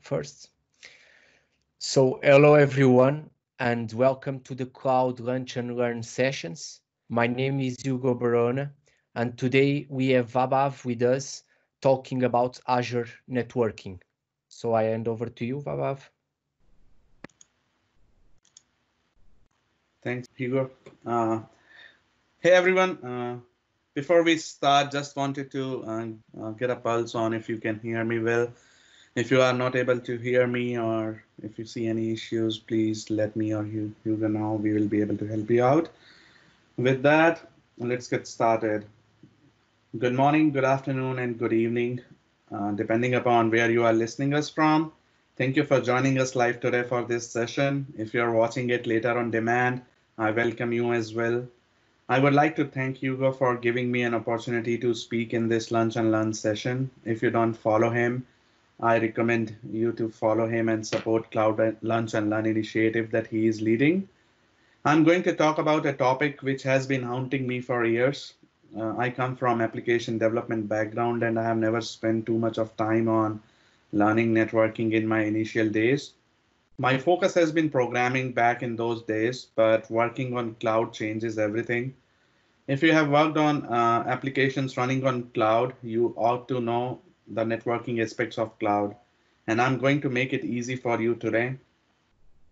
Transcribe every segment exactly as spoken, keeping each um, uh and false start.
first. So hello everyone and welcome to the Cloud Lunch and Learn sessions. My name is Hugo Barona and today we have Vaibhav with us talking about Azure networking. So I hand over to you, Vaibhav. Thanks, Hugo. Uh, hey everyone, uh, before we start, just wanted to uh, uh, get a pulse on if you can hear me well. If you are not able to hear me or if you see any issues, please let me or Hugo know. We will be able to help you out. With that, let's get started. Good morning, good afternoon, and good evening, uh, depending upon where you are listening us from. Thank you for joining us live today for this session. If you're watching it later on demand, I welcome you as well. I would like to thank Hugo for giving me an opportunity to speak in this Lunch and Learn session. If you don't follow him, I recommend you to follow him and support Cloud Lunch and Learn initiative that he is leading. I'm going to talk about a topic which has been haunting me for years. Uh, I come from application development background and I have never spent too much of time on learning networking in my initial days. My focus has been programming back in those days, but working on cloud changes everything. If you have worked on uh, applications running on cloud, you ought to know the networking aspects of cloud, and I'm going to make it easy for you today.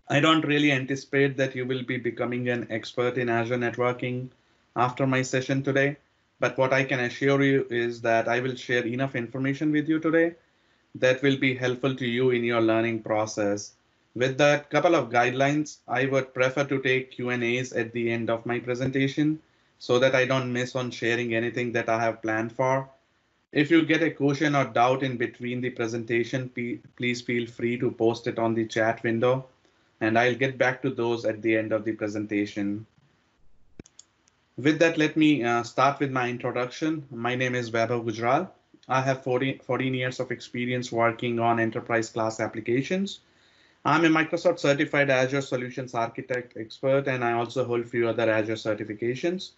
I don't really anticipate that you will be becoming an expert in Azure networking after my session today, but what I can assure you is that I will share enough information with you today that will be helpful to you in your learning process. With that couple of guidelines, I would prefer to take Q and A's at the end of my presentation so that I don't miss on sharing anything that I have planned for. If you get a question or doubt in between the presentation, please feel free to post it on the chat window, and I'll get back to those at the end of the presentation. With that, let me uh, start with my introduction. My name is Vaibhav Gujral. I have fourteen years of experience working on enterprise class applications. I'm a Microsoft certified Azure Solutions Architect expert, and I also hold few other Azure certifications.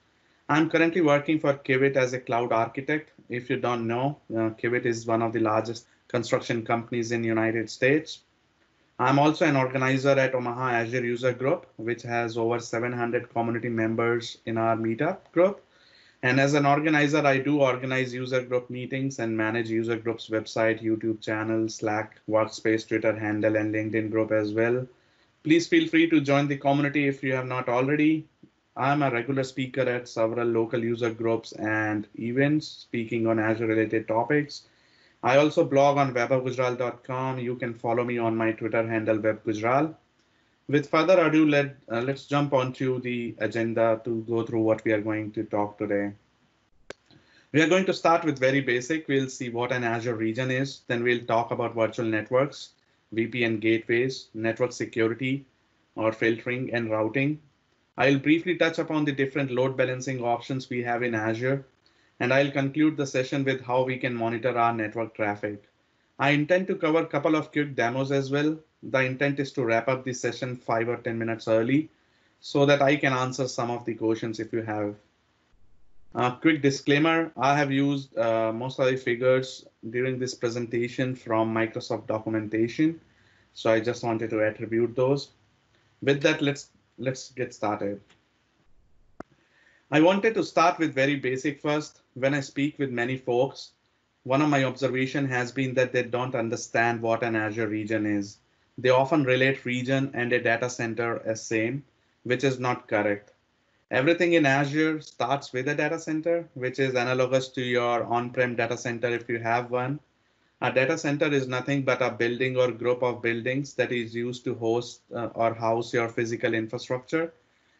I'm currently working for Kiewit as a cloud architect. If you don't know, uh, Kiewit is one of the largest construction companies in the United States. I'm also an organizer at Omaha Azure User Group, which has over seven hundred community members in our meetup group. And as an organizer, I do organize user group meetings and manage user groups website, YouTube channel, Slack, Workspace, Twitter handle, and LinkedIn group as well. Please feel free to join the community if you have not already. I'm a regular speaker at several local user groups and events, speaking on Azure-related topics. I also blog on webagujral dot com. You can follow me on my Twitter handle, webgujral. With further ado, let, uh, let's jump onto the agenda to go through what we are going to talk today. We are going to start with very basic. We'll see what an Azure region is. Then we'll talk about virtual networks, V P N gateways, network security or filtering and routing. I'll briefly touch upon the different load balancing options we have in Azure, and I'll conclude the session with how we can monitor our network traffic. I intend to cover a couple of quick demos as well. The intent is to wrap up the session five or ten minutes early so that I can answer some of the questions if you have. A quick disclaimer, I have used uh, most of the figures during this presentation from Microsoft documentation, so I just wanted to attribute those. With that, let's Let's get started. I wanted to start with very basic first. When I speak with many folks, one of my observations has been that they don't understand what an Azure region is. They often relate region and a data center as same, which is not correct. Everything in Azure starts with a data center, which is analogous to your on-prem data center if you have one. A data center is nothing but a building or group of buildings that is used to host uh, or house your physical infrastructure,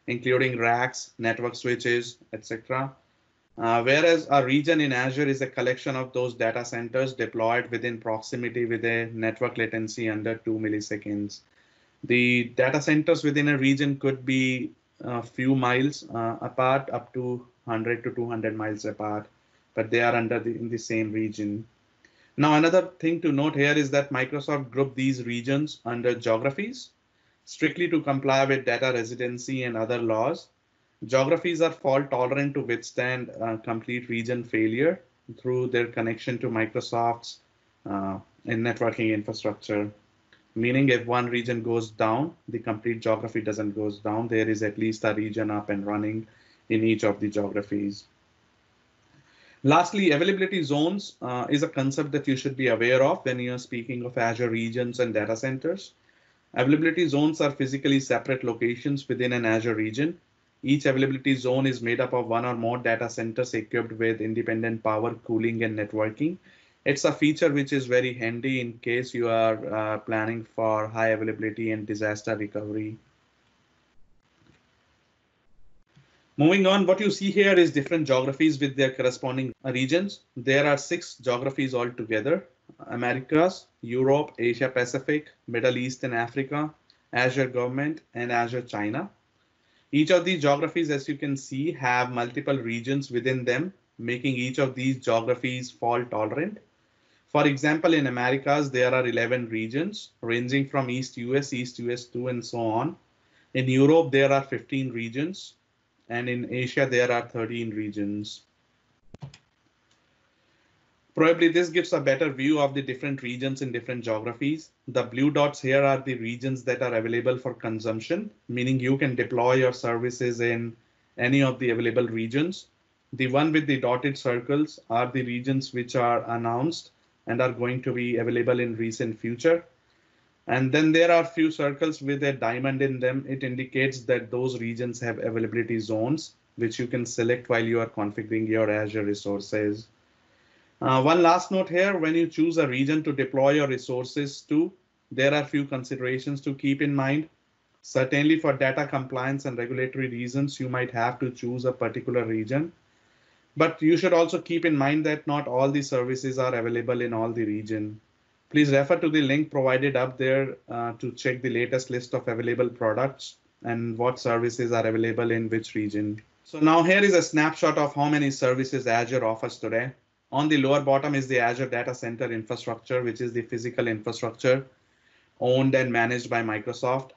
including racks, network switches, et cetera. Uh, whereas a region in Azure is a collection of those data centers deployed within proximity with a network latency under two milliseconds. The data centers within a region could be a few miles uh, apart, up to one hundred to two hundred miles apart, but they are under the, in the same region. Now, another thing to note here is that Microsoft grouped these regions under geographies, strictly to comply with data residency and other laws. Geographies are fault tolerant to withstand uh, complete region failure through their connection to Microsoft's uh, in networking infrastructure, meaning if one region goes down, the complete geography doesn't goes down. There is at least a region up and running in each of the geographies. Lastly, availability zones uh, is a concept that you should be aware of when you're speaking of Azure regions and data centers. Availability zones are physically separate locations within an Azure region. Each availability zone is made up of one or more data centers equipped with independent power, cooling, and networking. It's a feature which is very handy in case you are uh, planning for high availability and disaster recovery. Moving on, what you see here is different geographies with their corresponding regions. There are six geographies altogether: Americas, Europe, Asia Pacific, Middle East and Africa, Azure Government, and Azure China. Each of these geographies, as you can see, have multiple regions within them, making each of these geographies fault tolerant. For example, in Americas, there are eleven regions ranging from East U S, East U S two, and so on. In Europe, there are fifteen regions. And in Asia, there are thirteen regions. Probably this gives a better view of the different regions in different geographies. The blue dots here are the regions that are available for consumption, meaning you can deploy your services in any of the available regions. The one with the dotted circles are the regions which are announced and are going to be available in recent future. And then there are few circles with a diamond in them. It indicates that those regions have availability zones, which you can select while you are configuring your Azure resources. Uh, one last note here, when you choose a region to deploy your resources to, there are few considerations to keep in mind. Certainly for data compliance and regulatory reasons, you might have to choose a particular region, but you should also keep in mind that not all the services are available in all the region. Please refer to the link provided up there uh, to check the latest list of available products and what services are available in which region. So now here is a snapshot of how many services Azure offers today. On the lower bottom is the Azure Data Center infrastructure, which is the physical infrastructure owned and managed by Microsoft.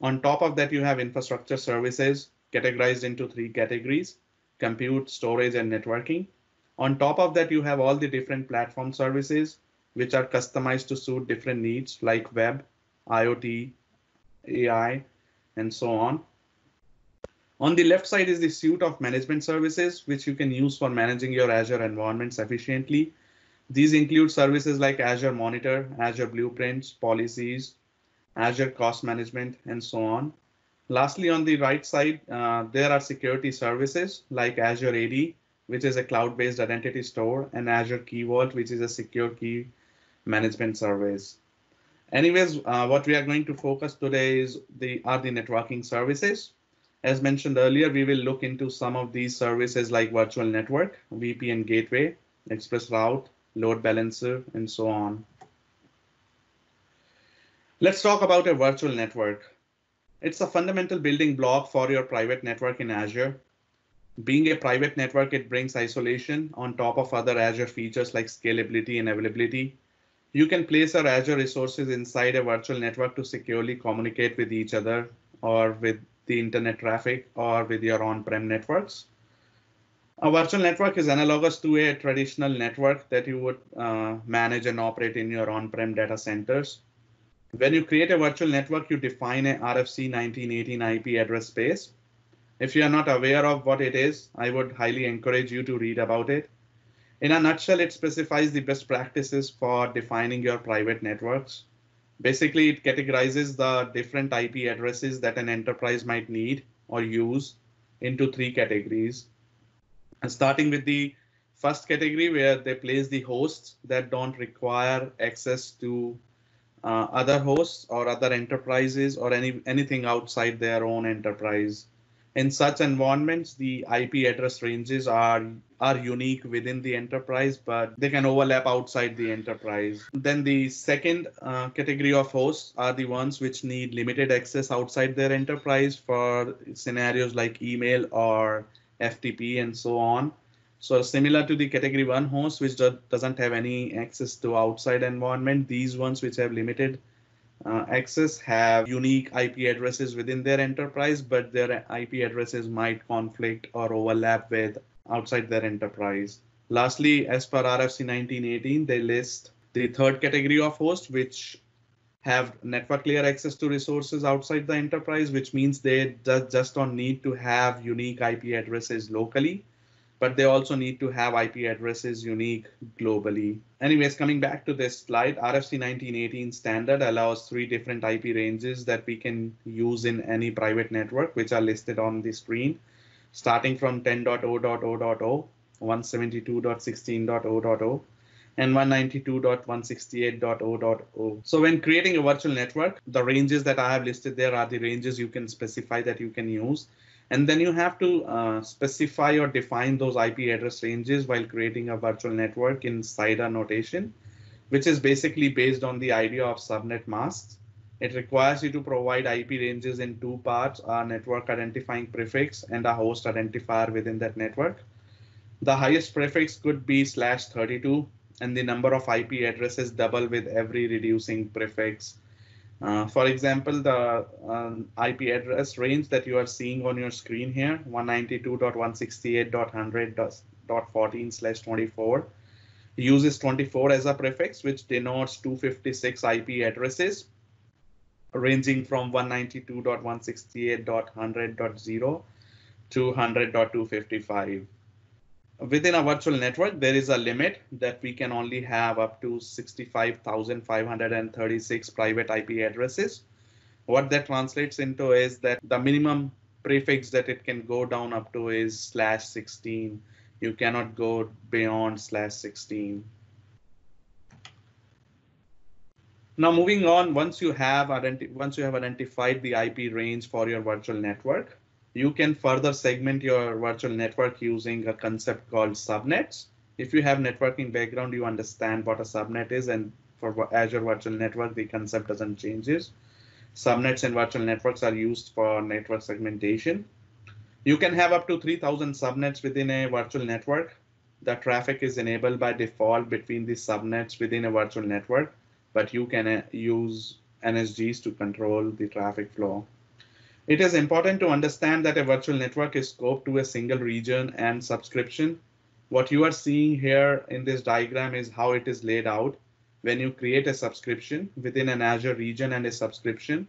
On top of that, you have infrastructure services categorized into three categories: compute, storage, and networking. On top of that, you have all the different platform services, which are customized to suit different needs like web, IoT, A I, and so on. On the left side is the suite of management services, which you can use for managing your Azure environments efficiently. These include services like Azure Monitor, Azure Blueprints, Policies, Azure Cost Management, and so on. Lastly, on the right side, uh, there are security services like Azure A D, which is a cloud-based identity store, and Azure Key Vault, which is a secure key management service. Anyways, uh, what we are going to focus today is the, are the networking services. As mentioned earlier, we will look into some of these services like virtual network, V P N gateway, ExpressRoute, load balancer, and so on. Let's talk about a virtual network. It's a fundamental building block for your private network in Azure. Being a private network, it brings isolation on top of other Azure features like scalability and availability. You can place your Azure resources inside a virtual network to securely communicate with each other or with the internet traffic or with your on-prem networks. A virtual network is analogous to a traditional network that you would uh, manage and operate in your on-prem data centers. When you create a virtual network, you define a R F C nineteen eighteen I P address space. If you are not aware of what it is, I would highly encourage you to read about it. In a nutshell, it specifies the best practices for defining your private networks. Basically, it categorizes the different I P addresses that an enterprise might need or use into three categories. And starting with the first category, where they place the hosts that don't require access to uh, other hosts or other enterprises or any anything outside their own enterprise. In such environments, the I P address ranges are, are unique within the enterprise, but they can overlap outside the enterprise. Then the second uh, category of hosts are the ones which need limited access outside their enterprise for scenarios like email or F T P and so on. So similar to the category one host, which do, doesn't have any access to outside environment, these ones which have limited Uh, access have unique I P addresses within their enterprise, but their I P addresses might conflict or overlap with outside their enterprise. Lastly, as per R F C nineteen eighteen, they list The third category of hosts, which have network layer access to resources outside the enterprise, which means they just don't need to have unique I P addresses locally, but they also need to have I P addresses unique globally. Anyways, coming back to this slide, R F C nineteen eighteen standard allows three different I P ranges that we can use in any private network, which are listed on the screen, starting from ten dot zero dot zero dot zero, one seventy-two dot sixteen dot zero dot zero, and one ninety-two dot one sixty-eight dot zero dot zero. So when creating a virtual network, the ranges that I have listed there are the ranges you can specify that you can use. And then you have to uh, specify or define those I P address ranges while creating a virtual network in C I D R notation, which is basically based on the idea of subnet masks. It requires you to provide I P ranges in two parts, a network identifying prefix and a host identifier within that network. The highest prefix could be slash thirty-two. And the number of I P addresses double with every reducing prefix. Uh, for example, the um, I P address range that you are seeing on your screen here, one ninety-two dot one sixty-eight dot one hundred dot fourteen slash twenty-four, uses twenty-four as a prefix, which denotes two fifty-six I P addresses ranging from one ninety-two dot one sixty-eight dot one hundred dot zero to one hundred dot two fifty-five. Within a virtual network, there is a limit that we can only have up to sixty-five thousand five hundred thirty-six private I P addresses. What that translates into is that the minimum prefix that it can go down up to is slash sixteen. You cannot go beyond slash sixteen. Now moving on, once you have identi- once you have identified the I P range for your virtual network, you can further segment your virtual network using a concept called subnets. If you have networking background, you understand what a subnet is, and for Azure Virtual Network, the concept doesn't change. Subnets and virtual networks are used for network segmentation. You can have up to three thousand subnets within a virtual network. The traffic is enabled by default between the subnets within a virtual network, but you can use N S Gs to control the traffic flow. It is important to understand that a virtual network is scoped to a single region and subscription. What you are seeing here in this diagram is how it is laid out. When you create a subscription within an Azure region and a subscription,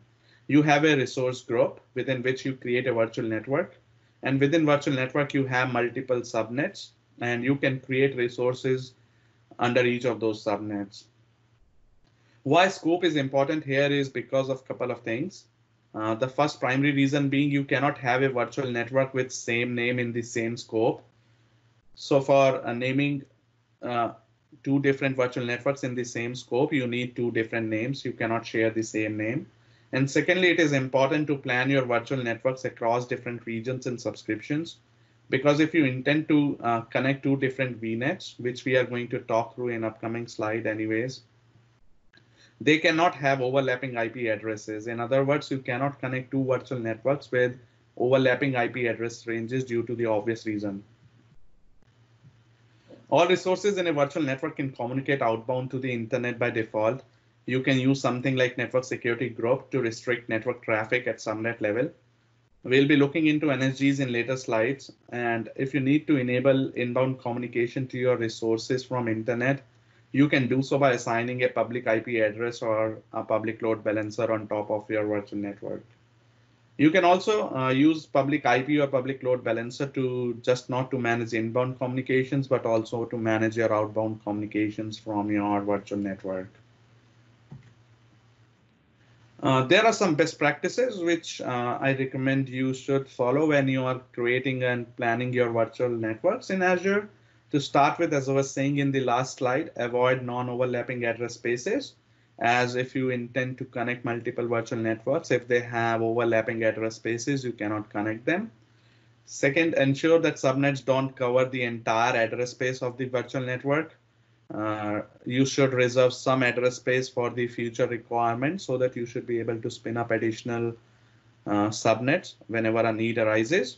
you have a resource group within which you create a virtual network. And within virtual network, you have multiple subnets, and you can create resources under each of those subnets. Why scope is important here is because of a couple of things. Uh, the first primary reason being you cannot have a virtual network with same name in the same scope. So for uh, naming uh, two different virtual networks in the same scope, you need two different names. You cannot share the same name. And secondly, it is important to plan your virtual networks across different regions and subscriptions, because if you intend to uh, connect two different V NETs, which we are going to talk through in upcoming slide anyways, they cannot have overlapping I P addresses. In other words, you cannot connect two virtual networks with overlapping I P address ranges due to the obvious reason. All resources in a virtual network can communicate outbound to the internet by default. You can use something like network security group to restrict network traffic at subnet level. We'll be looking into N S Gs in later slides. And if you need to enable inbound communication to your resources from internet, you can do so by assigning a public I P address or a public load balancer on top of your virtual network. You can also uh, use public I P or public load balancer to just not to manage inbound communications, but also to manage your outbound communications from your virtual network. Uh, there are some best practices which uh, I recommend you should follow when you are creating and planning your virtual networks in Azure. To start with, as I was saying in the last slide, avoid non-overlapping address spaces, as if you intend to connect multiple virtual networks, if they have overlapping address spaces, you cannot connect them. Second, ensure that subnets don't cover the entire address space of the virtual network. Uh, you should reserve some address space for the future requirements so that you should be able to spin up additional uh, subnets whenever a need arises.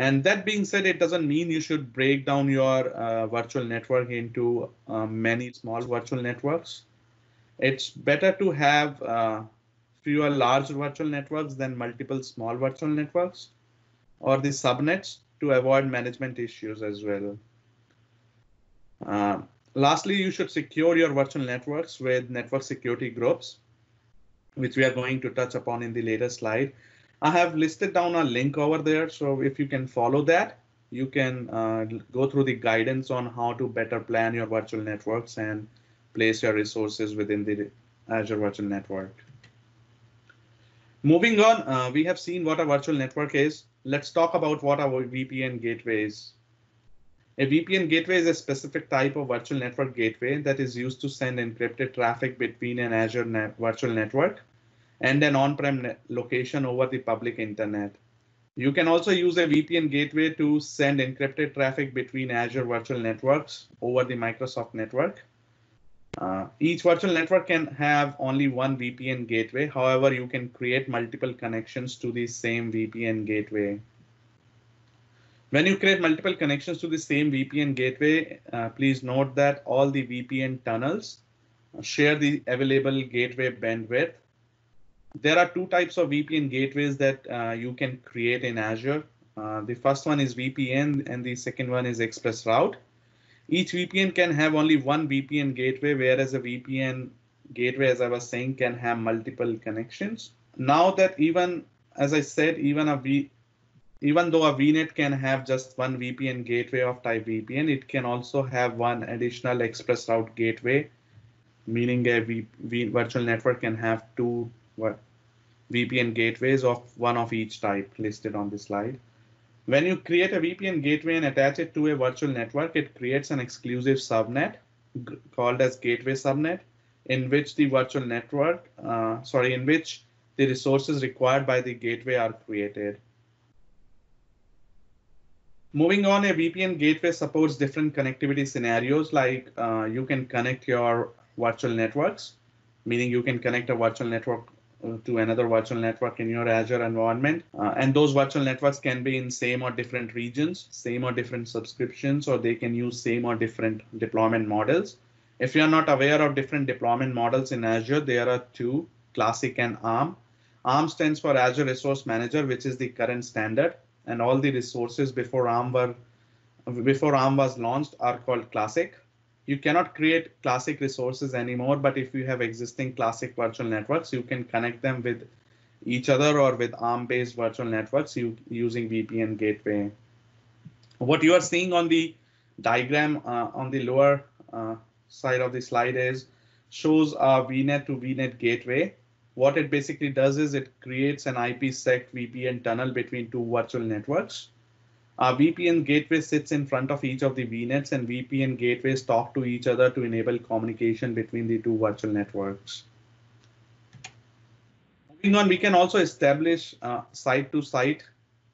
And that being said, it doesn't mean you should break down your uh, virtual network into uh, many small virtual networks. It's better to have uh, fewer large virtual networks than multiple small virtual networks or the subnets to avoid management issues as well. Uh, Lastly, you should secure your virtual networks with network security groups, which we are going to touch upon in the later slide. I have listed down a link over there, so if you can follow that, you can uh, go through the guidance on how to better plan your virtual networks and place your resources within the Azure Virtual Network. Moving on, uh, we have seen what a virtual network is. Let's talk about what our V P N gateway is. A V P N gateway is a specific type of virtual network gateway that is used to send encrypted traffic between an Azure net virtual network and an on-prem location over the public internet. You can also use a V P N gateway to send encrypted traffic between Azure virtual networks over the Microsoft network. Uh, each virtual network can have only one V P N gateway. However, you can create multiple connections to the same V P N gateway. When you create multiple connections to the same V P N gateway, uh, please note that all the V P N tunnels share the available gateway bandwidth. There are two types of V P N gateways that uh, you can create in Azure. Uh, the first one is V P N and the second one is ExpressRoute. Each V P N can have only one V P N gateway, whereas a V P N gateway, as I was saying, can have multiple connections. Now that even, as I said, even a V, even though a V NET can have just one V P N gateway of type V P N, it can also have one additional ExpressRoute gateway, meaning a v, v, virtual network can have two V P N gateways of one of each type listed on the slide. When you create a V P N gateway and attach it to a virtual network, it creates an exclusive subnet called as gateway subnet, in which the virtual network, uh, sorry, in which the resources required by the gateway are created. Moving on, a V P N gateway supports different connectivity scenarios, like uh, you can connect your virtual networks, meaning you can connect a virtual network to another virtual network in your Azure environment. Uh, and those virtual networks can be in same or different regions, same or different subscriptions, or they can use same or different deployment models. If you're not aware of different deployment models in Azure, there are two, Classic and ARM. ARM stands for Azure Resource Manager, which is the current standard. And all the resources before ARM were, before ARM was launched are called Classic. You cannot create Classic resources anymore, but if you have existing Classic virtual networks, you can connect them with each other or with ARM-based virtual networks using V P N gateway. What you are seeing on the diagram uh, on the lower uh, side of the slide is shows a V NET to V NET gateway. What it basically does is it creates an IPsec V P N tunnel between two virtual networks. A V P N gateway sits in front of each of the V NETs, and V P N gateways talk to each other to enable communication between the two virtual networks. Moving on, we can also establish a site-to-site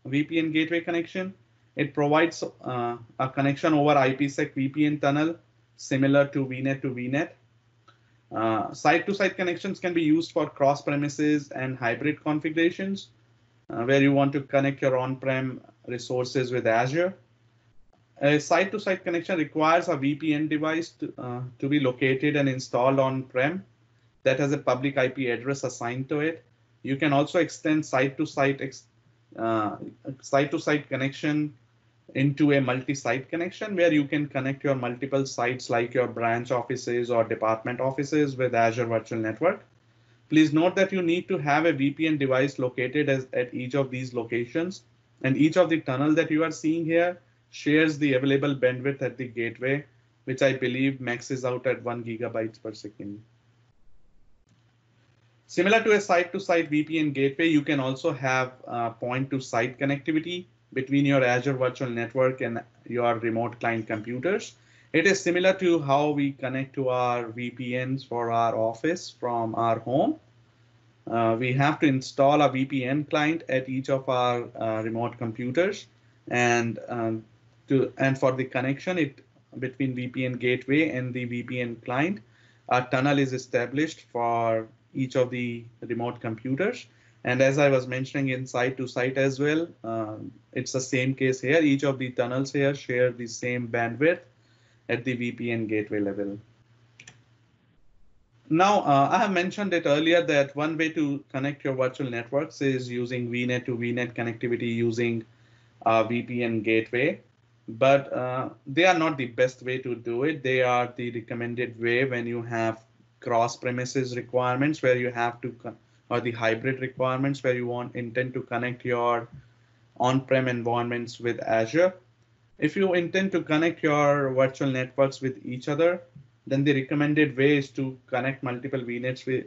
V P N gateway connection. It provides uh, a connection over IPsec V P N tunnel, similar to V NET to V NET. Uh, site-to-site connections can be used for cross-premises and hybrid configurations, uh, where you want to connect your on-prem resources with Azure. A site-to-site connection requires a V P N device to, uh, to be located and installed on-prem that has a public I P address assigned to it. You can also extend site-to-site ex uh, site-to-site connection into a multi-site connection where you can connect your multiple sites like your branch offices or department offices with Azure Virtual Network. Please note that you need to have a V P N device located as, at each of these locations. And each of the tunnel that you are seeing here shares the available bandwidth at the gateway, which I believe maxes out at one gigabyte per second. Similar to a site-to-site V P N gateway, you can also have uh, point-to-site connectivity between your Azure Virtual Network and your remote client computers. It is similar to how we connect to our V P Ns for our office from our home. Uh, we have to install a V P N client at each of our uh, remote computers, and um, to and for the connection it between V P N gateway and the V P N client, a tunnel is established for each of the remote computers. And as I was mentioning in site-to-site as well, um, it's the same case here. Each of the tunnels here share the same bandwidth at the V P N gateway level. Now, uh, I have mentioned it earlier that one way to connect your virtual networks is using V NET to V NET connectivity using a V P N gateway. but uh, they are not the best way to do it. They are the recommended way when you have cross-premises requirements where you have to, or the hybrid requirements where you want intend to connect your on-prem environments with Azure. If you intend to connect your virtual networks with each other, then the recommended way is to connect multiple V NETs with,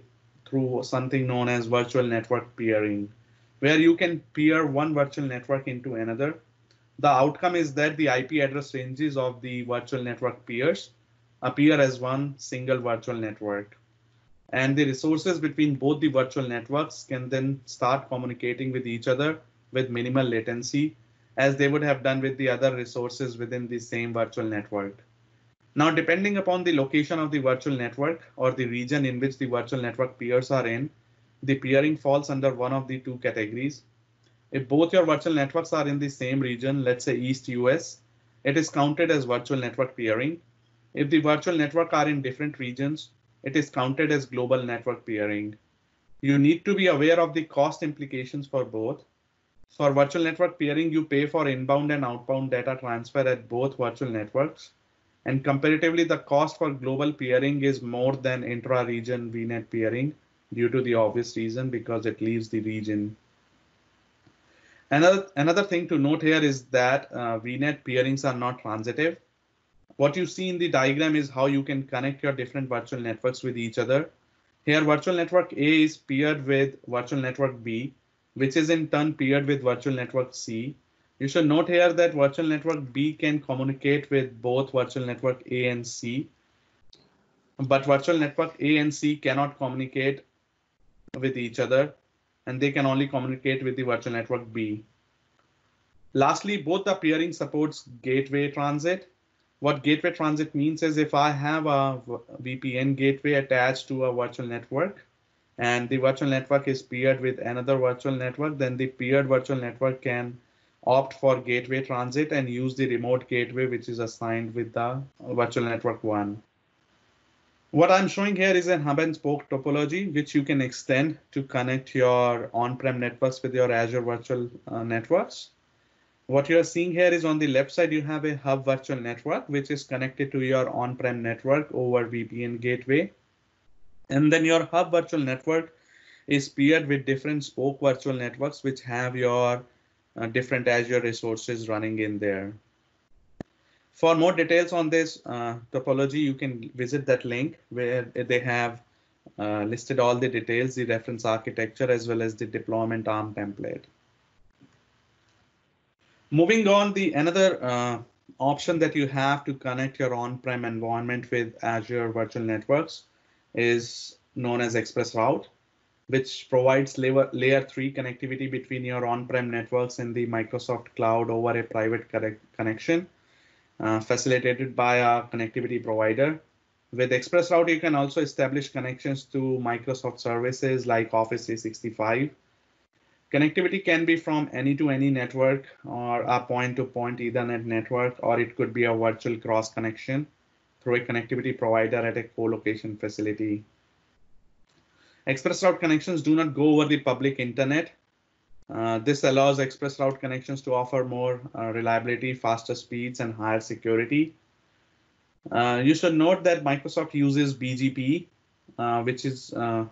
through something known as virtual network peering, where you can peer one virtual network into another. The outcome is that the I P address ranges of the virtual network peers appear as one single virtual network. And the resources between both the virtual networks can then start communicating with each other with minimal latency, as they would have done with the other resources within the same virtual network. Now, depending upon the location of the virtual network or the region in which the virtual network peers are in, the peering falls under one of the two categories. If both your virtual networks are in the same region, let's say East U S, it is counted as virtual network peering. If the virtual network are in different regions, it is counted as global network peering. You need to be aware of the cost implications for both. For virtual network peering, you pay for inbound and outbound data transfer at both virtual networks. And comparatively, the cost for global peering is more than intra-region V NET peering due to the obvious reason because it leaves the region. Another, another thing to note here is that uh, V NET peerings are not transitive. What you see in the diagram is how you can connect your different virtual networks with each other. Here, virtual network A is peered with virtual network B, which is in turn peered with virtual network C. You should note here that virtual network B can communicate with both virtual network A and C, but virtual network A and C cannot communicate with each other, and they can only communicate with the virtual network B. Lastly, both the peering supports gateway transit. What gateway transit means is if I have a V P N gateway attached to a virtual network, and the virtual network is peered with another virtual network, then the peered virtual network can opt for gateway transit and use the remote gateway, which is assigned with the virtual network one. What I'm showing here is a hub and spoke topology, which you can extend to connect your on-prem networks with your Azure virtual uh, networks. What you're seeing here is on the left side, you have a hub virtual network, which is connected to your on-prem network over V P N gateway. And then your hub virtual network is paired with different spoke virtual networks, which have your uh, different Azure resources running in there. For more details on this uh, topology, you can visit that link where they have uh, listed all the details, the reference architecture, as well as the deployment ARM template. Moving on, the another uh, option that you have to connect your on-prem environment with Azure virtual networks is known as ExpressRoute, which provides layer, layer three connectivity between your on-prem networks and the Microsoft cloud over a private connection uh, facilitated by a connectivity provider. With ExpressRoute, you can also establish connections to Microsoft services like Office three sixty-five. Connectivity can be from any to any network or a point-to-point Ethernet network, or it could be a virtual cross connection through a connectivity provider at a co-location facility. ExpressRoute connections do not go over the public internet. Uh, this allows ExpressRoute connections to offer more uh, reliability, faster speeds, and higher security. Uh, you should note that Microsoft uses B G P, uh, which is uh,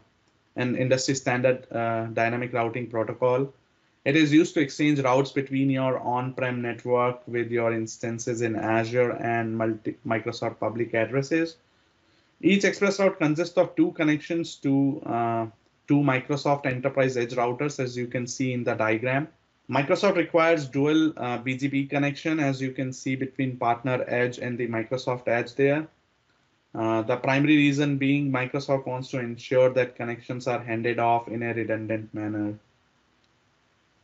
an industry standard uh, dynamic routing protocol. It is used to exchange routes between your on-prem network with your instances in Azure and multi Microsoft public addresses. Each ExpressRoute consists of two connections to uh, two Microsoft Enterprise Edge routers, as you can see in the diagram. Microsoft requires dual uh, B G P connection, as you can see between partner Edge and the Microsoft Edge there. Uh, the primary reason being Microsoft wants to ensure that connections are handed off in a redundant manner.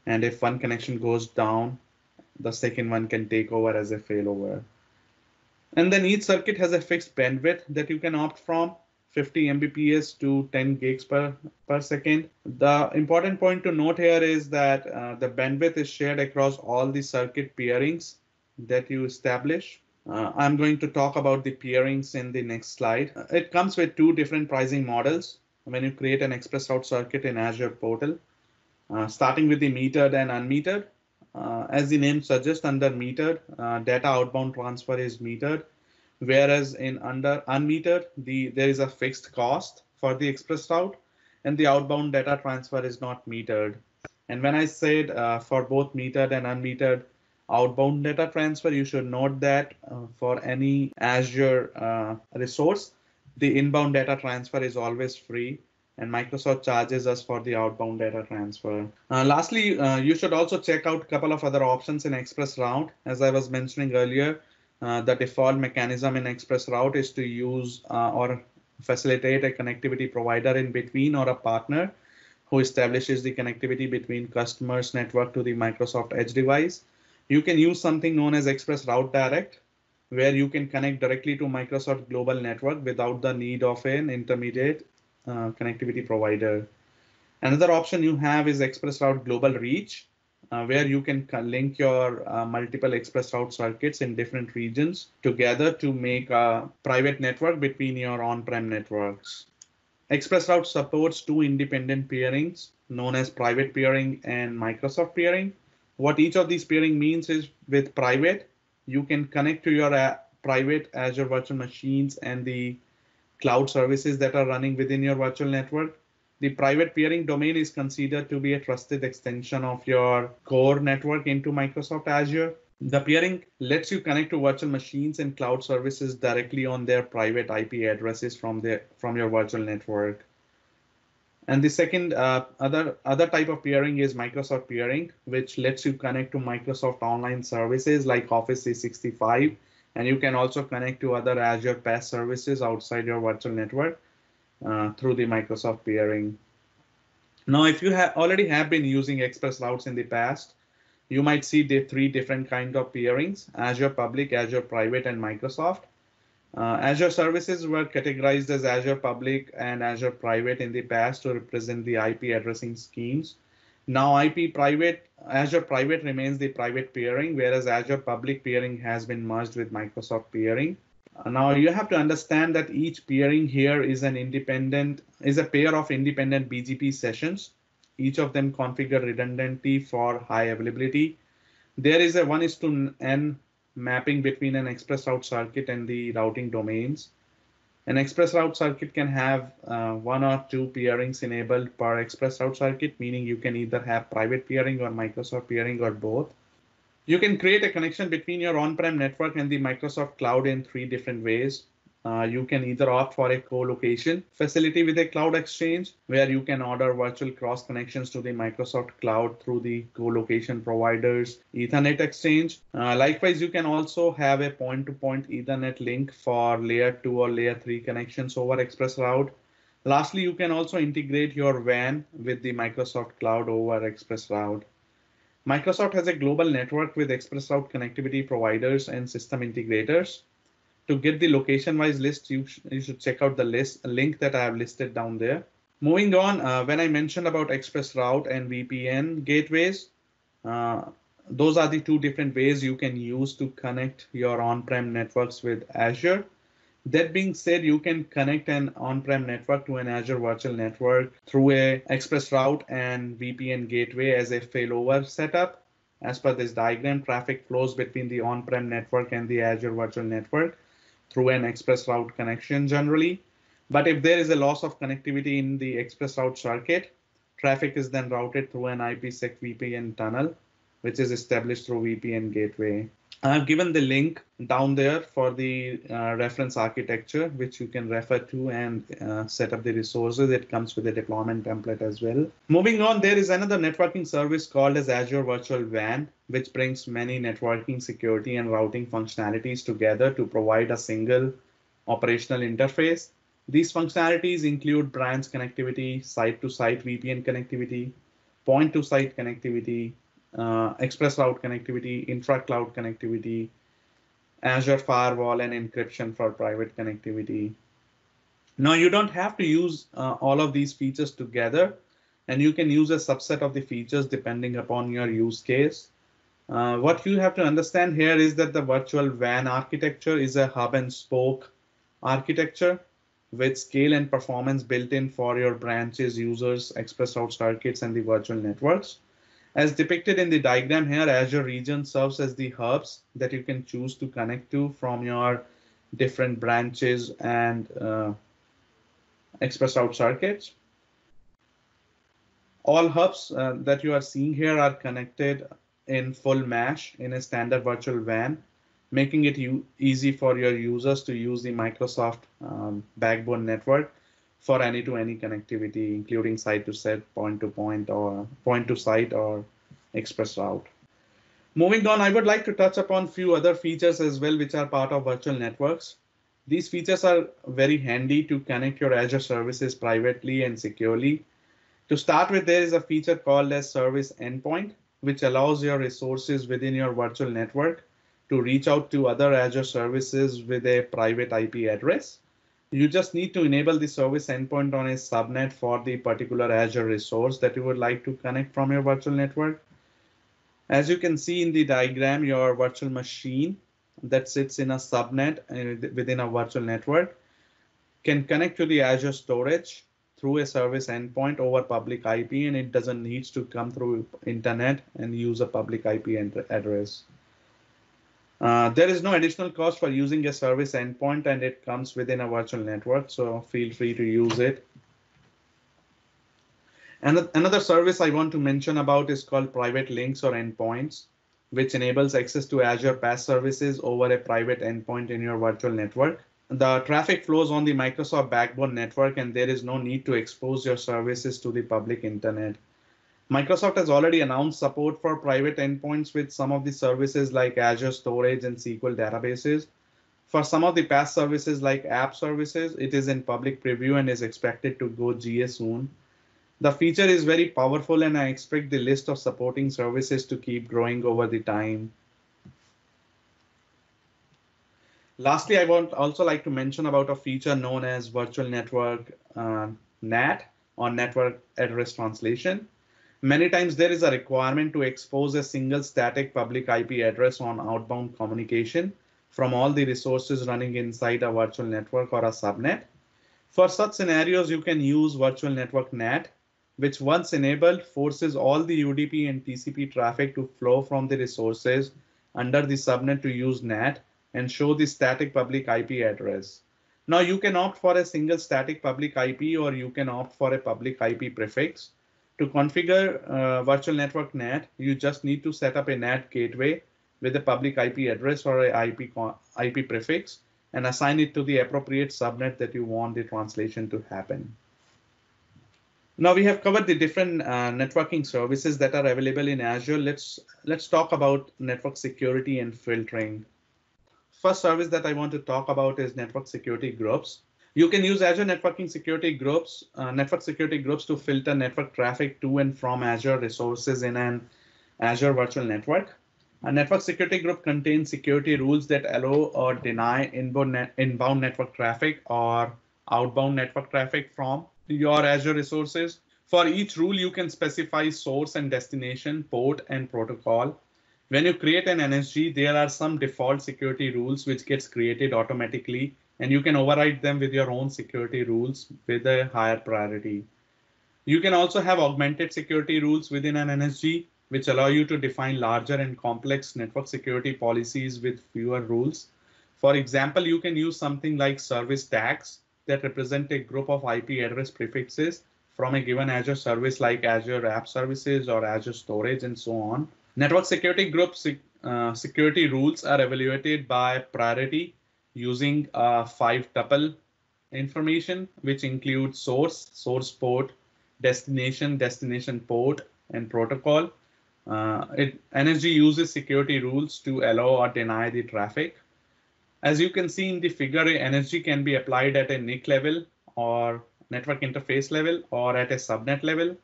And if one connection goes down, the second one can take over as a failover. And then each circuit has a fixed bandwidth that you can opt from, fifty megabits per second to ten gigs per, per second. The important point to note here is that uh, the bandwidth is shared across all the circuit peerings that you establish. Uh, I'm going to talk about the peerings in the next slide. It comes with two different pricing models when you create an ExpressRoute circuit in Azure portal. Uh, starting with the metered and unmetered, Uh, as the name suggests, under metered, uh, data outbound transfer is metered, whereas in under unmetered, the there is a fixed cost for the express route, and the outbound data transfer is not metered. And when I said uh, for both metered and unmetered outbound data transfer, you should note that uh, for any Azure uh, resource, the inbound data transfer is always free, and Microsoft charges us for the outbound data transfer. Uh, lastly, uh, you should also check out a couple of other options in ExpressRoute. As I was mentioning earlier, uh, the default mechanism in ExpressRoute is to use uh, or facilitate a connectivity provider in between or a partner who establishes the connectivity between customers' network to the Microsoft Edge device. You can use something known as ExpressRoute Direct, where you can connect directly to Microsoft Global Network without the need of an intermediate uh, connectivity provider. Another option you have is ExpressRoute Global Reach, uh, where you can link your uh, multiple ExpressRoute circuits in different regions together to make a private network between your on-prem networks. ExpressRoute supports two independent peerings known as private peering and Microsoft peering. What each of these peering means is, with private, you can connect to your uh, private Azure virtual machines and the cloud services that are running within your virtual network. The private peering domain is considered to be a trusted extension of your core network into Microsoft Azure. The peering lets you connect to virtual machines and cloud services directly on their private I P addresses from their from your virtual network. And the second uh, other other type of peering is Microsoft peering, which lets you connect to Microsoft online services like Office three sixty-five, and you can also connect to other Azure PaaS services outside your virtual network uh, through the Microsoft peering. Now, if you have already have been using ExpressRoutes in the past, you might see the three different kinds of peerings: Azure Public, Azure Private, and Microsoft. Uh, Azure services were categorized as Azure Public and Azure Private in the past to represent the I P addressing schemes. Now, I P Private, Azure Private remains the private peering, whereas Azure Public peering has been merged with Microsoft peering. Uh, now, you have to understand that each peering here is an independent, is a pair of independent B G P sessions. Each of them configure redundancy for high availability. There is a one is to N mapping between an express route circuit and the routing domains. An express route circuit can have uh, one or two peerings enabled per express route circuit, meaning you can either have private peering or Microsoft peering or both. You can create a connection between your on-prem network and the Microsoft cloud in three different ways. Uh, you can either opt for a co-location facility with a cloud exchange, where you can order virtual cross connections to the Microsoft cloud through the co-location provider's Ethernet exchange. Uh, likewise, you can also have a point-to-point Ethernet link for layer two or layer three connections over ExpressRoute. Lastly, you can also integrate your W A N with the Microsoft cloud over ExpressRoute. Microsoft has a global network with ExpressRoute connectivity providers and system integrators. To get the location-wise list, you, sh you should check out the list link that I have listed down there. Moving on, uh, when I mentioned about ExpressRoute and V P N gateways, uh, those are the two different ways you can use to connect your on-prem networks with Azure. That being said, you can connect an on-prem network to an Azure virtual network through a ExpressRoute and V P N gateway as a failover setup. As per this diagram, traffic flows between the on-prem network and the Azure virtual network through an ExpressRoute connection generally. But if there is a loss of connectivity in the ExpressRoute circuit, traffic is then routed through an IPsec V P N tunnel, which is established through V P N gateway. I have given the link down there for the uh, reference architecture, which you can refer to and uh, set up the resources. It comes with a deployment template as well. Moving on, there is another networking service called as Azure Virtual W A N, which brings many networking, security, and routing functionalities together to provide a single operational interface. These functionalities include branch connectivity, site-to-site V P N connectivity, point-to-site connectivity, Uh, ExpressRoute connectivity, intra-cloud connectivity, Azure firewall, and encryption for private connectivity. Now, you don't have to use uh, all of these features together, and you can use a subset of the features depending upon your use case. Uh, what you have to understand here is that the virtual W A N architecture is a hub and spoke architecture with scale and performance built in for your branches, users, ExpressRoute circuits, and the virtual networks. As depicted in the diagram here, Azure region serves as the hubs that you can choose to connect to from your different branches and uh, ExpressRoute circuits. All hubs uh, that you are seeing here are connected in full mesh in a standard virtual W A N, making it easy for your users to use the Microsoft um, backbone network for any-to-any connectivity, including site-to-site, point-to-point, or point-to-site, or ExpressRoute. Moving on, I would like to touch upon a few other features as well, which are part of virtual networks. These features are very handy to connect your Azure services privately and securely. To start with, there is a feature called as Service Endpoint, which allows your resources within your virtual network to reach out to other Azure services with a private I P address. You just need to enable the service endpoint on a subnet for the particular Azure resource that you would like to connect from your virtual network. As you can see in the diagram, your virtual machine that sits in a subnet within a virtual network can connect to the Azure storage through a service endpoint over public I P, and it doesn't need to come through internet and use a public I P address. Uh, there is no additional cost for using a service endpoint, and it comes within a virtual network, so feel free to use it. And another service I want to mention about is called Private Links or Endpoints, which enables access to Azure PaaS services over a private endpoint in your virtual network. The traffic flows on the Microsoft backbone network, and there is no need to expose your services to the public internet. Microsoft has already announced support for private endpoints with some of the services like Azure Storage and S Q L databases. For some of the PaaS services like app services, it is in public preview and is expected to go G A soon. The feature is very powerful, and I expect the list of supporting services to keep growing over the time. Lastly, I want also like to mention about a feature known as Virtual Network uh, N A T, or Network Address Translation. Many times there is a requirement to expose a single static public I P address on outbound communication from all the resources running inside a virtual network or a subnet. For such scenarios, you can use Virtual Network N A T, which once enabled forces all the U D P and T C P traffic to flow from the resources under the subnet to use N A T and show the static public I P address. Now you can opt for a single static public I P, or you can opt for a public I P prefix. To configure uh, Virtual Network N A T, you just need to set up a N A T gateway with a public I P address or a I P, I P prefix and assign it to the appropriate subnet that you want the translation to happen. Now we have covered the different uh, networking services that are available in Azure. Let's, let's talk about network security and filtering. First service that I want to talk about is network security groups. You can use Azure networking security groups, uh, network security groups to filter network traffic to and from Azure resources in an Azure virtual network. A network security group contains security rules that allow or deny inbound, net, inbound network traffic or outbound network traffic from your Azure resources. For each rule, you can specify source and destination, port and protocol. When you create an N S G, there are some default security rules which gets created automatically, and you can override them with your own security rules with a higher priority. You can also have augmented security rules within an N S G, which allow you to define larger and complex network security policies with fewer rules. For example, you can use something like service tags that represent a group of I P address prefixes from a given Azure service like Azure App Services or Azure Storage and so on. Network security group uh, security rules are evaluated by priority, using uh, five tuple information, which includes source, source port, destination, destination port, and protocol. Uh, it, N S G uses security rules to allow or deny the traffic. As you can see in the figure, N S G can be applied at a N I C level or network interface level or at a subnet level.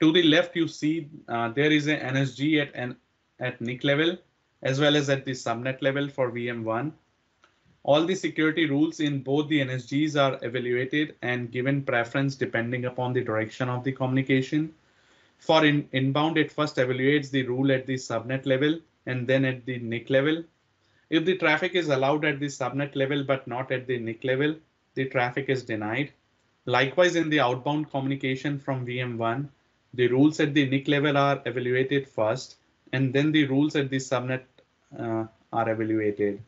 To the left, you see uh, there is an N S G at, an, at N I C level, as well as at the subnet level for V M one. All the security rules in both the N S Gs are evaluated and given preference depending upon the direction of the communication. For in, inbound, it first evaluates the rule at the subnet level and then at the N I C level. If the traffic is allowed at the subnet level but not at the N I C level, the traffic is denied. Likewise, in the outbound communication from V M one, The rules at the N I C level are evaluated first, and then the rules at the subnet uh, are evaluated.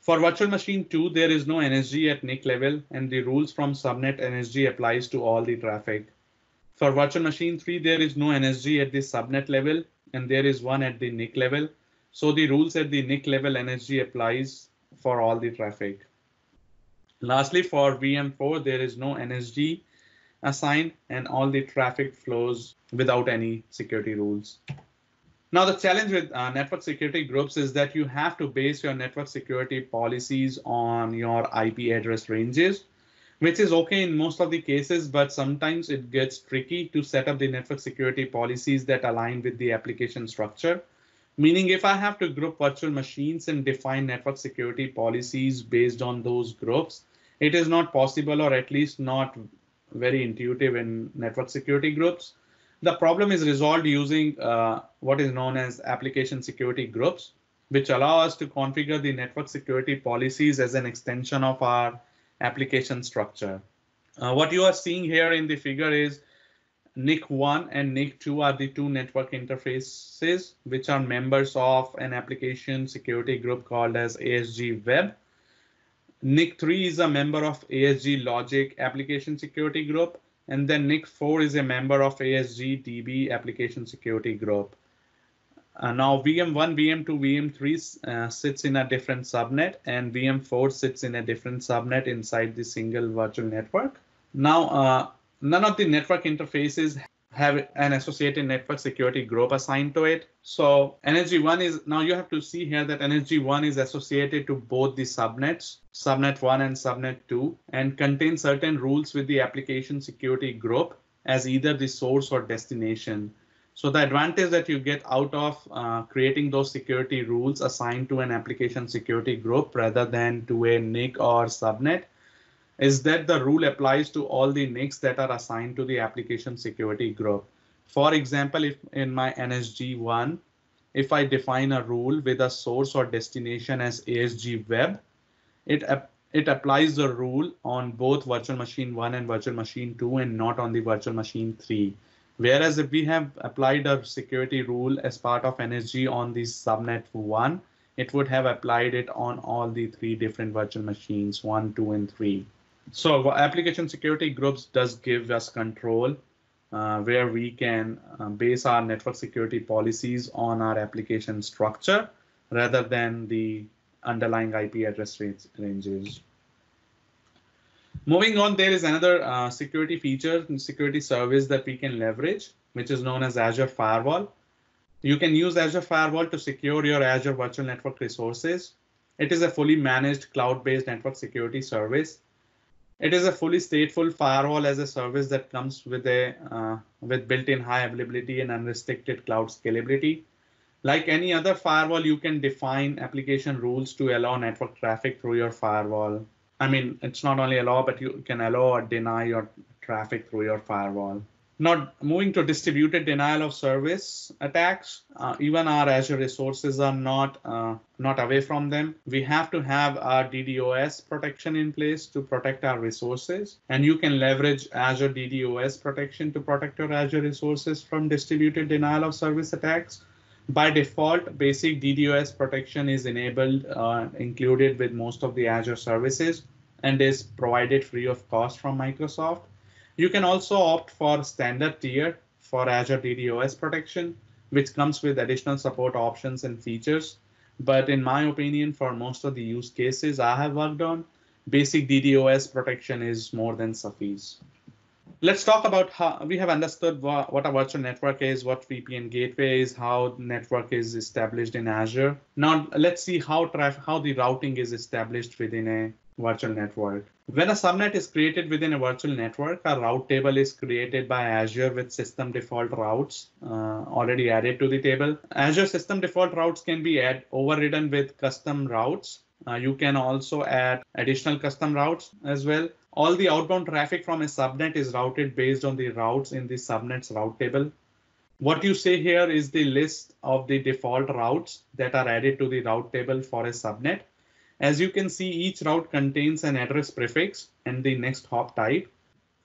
For virtual machine two, there is no N S G at N I C level, and the rules from subnet N S G applies to all the traffic. For virtual machine three, there is no N S G at the subnet level, and there is one at the N I C level. So the rules at the N I C level N S G applies for all the traffic. Lastly, for V M four, there is no N S G assigned, and all the traffic flows without any security rules. Now, the challenge with uh, network security groups is that you have to base your network security policies on your I P address ranges, which is okay in most of the cases, but sometimes it gets tricky to set up the network security policies that align with the application structure. Meaning, if I have to group virtual machines and define network security policies based on those groups, it is not possible, or at least not very intuitive in network security groups. The problem is resolved using uh, what is known as application security groups, which allow us to configure the network security policies as an extension of our application structure. Uh, what you are seeing here in the figure is N I C one and N I C two are the two network interfaces, which are members of an application security group called as A S G Web. N I C three is a member of A S G Logic Application Security Group. And then N I C four is a member of A S G D B Application Security Group. Uh, now V M one, V M two, V M three uh, sits in a different subnet, and V M four sits in a different subnet inside the single virtual network. Now, uh, none of the network interfaces have an associated network security group assigned to it. So N S G one is, now you have to see here that N S G one is associated to both the subnets, subnet one and subnet two, and contains certain rules with the application security group as either the source or destination. So the advantage that you get out of uh, creating those security rules assigned to an application security group rather than to a N I C or subnet is that the rule applies to all the N I Cs that are assigned to the application security group. For example, if in my N S G one, if I define a rule with a source or destination as A S G Web, it, it applies the rule on both virtual machine one and virtual machine two, and not on the virtual machine three. Whereas if we have applied a security rule as part of N S G on the subnet one, it would have applied it on all the three different virtual machines, one, two, and three. So application security groups does give us control uh, where we can um, base our network security policies on our application structure rather than the underlying I P address rates ranges. Moving on, there is another uh, security feature and security service that we can leverage, which is known as Azure Firewall. You can use Azure Firewall to secure your Azure virtual network resources. It is a fully managed cloud-based network security service. It is a fully stateful firewall as a service that comes with a uh, with built-in high availability and unrestricted cloud scalability. Like any other firewall, you can define application rules to allow network traffic through your firewall. I mean, it's not only allow, but you can allow or deny your traffic through your firewall. Now, moving to distributed denial of service attacks, uh, even our Azure resources are not uh, not away from them. We have to have our D DoS protection in place to protect our resources. And you can leverage Azure D DoS protection to protect your Azure resources from distributed denial of service attacks. By default, basic D DoS protection is enabled, uh, included with most of the Azure services, and is provided free of cost from Microsoft. You can also opt for standard tier for Azure D DoS protection, which comes with additional support options and features. But in my opinion, for most of the use cases I have worked on, basic D DoS protection is more than sufficient. Let's talk about how we have understood what a virtual network is, what V P N gateway is, how network is established in Azure. Now let's see how traffic, how the routing is established within a virtual network. When a subnet is created within a virtual network, a route table is created by Azure with system default routes uh, already added to the table. Azure system default routes can be add, overridden with custom routes. Uh, you can also add additional custom routes as well. All the outbound traffic from a subnet is routed based on the routes in the subnet's route table. What you see here is the list of the default routes that are added to the route table for a subnet. As you can see, each route contains an address prefix and the next hop type.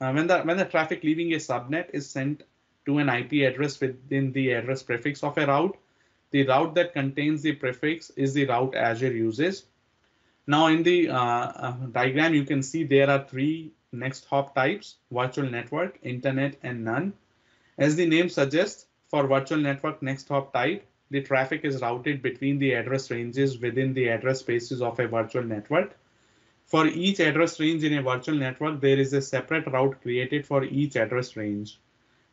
Uh, when, the, when the traffic leaving a subnet is sent to an I P address within the address prefix of a route. The route that contains the prefix is the route Azure uses. Now in the uh, uh, diagram, you can see there are three next hop types: virtual network, internet, and none. As the name suggests, for virtual network next hop type, the traffic is routed between the address ranges within the address spaces of a virtual network. For each address range in a virtual network, there is a separate route created for each address range.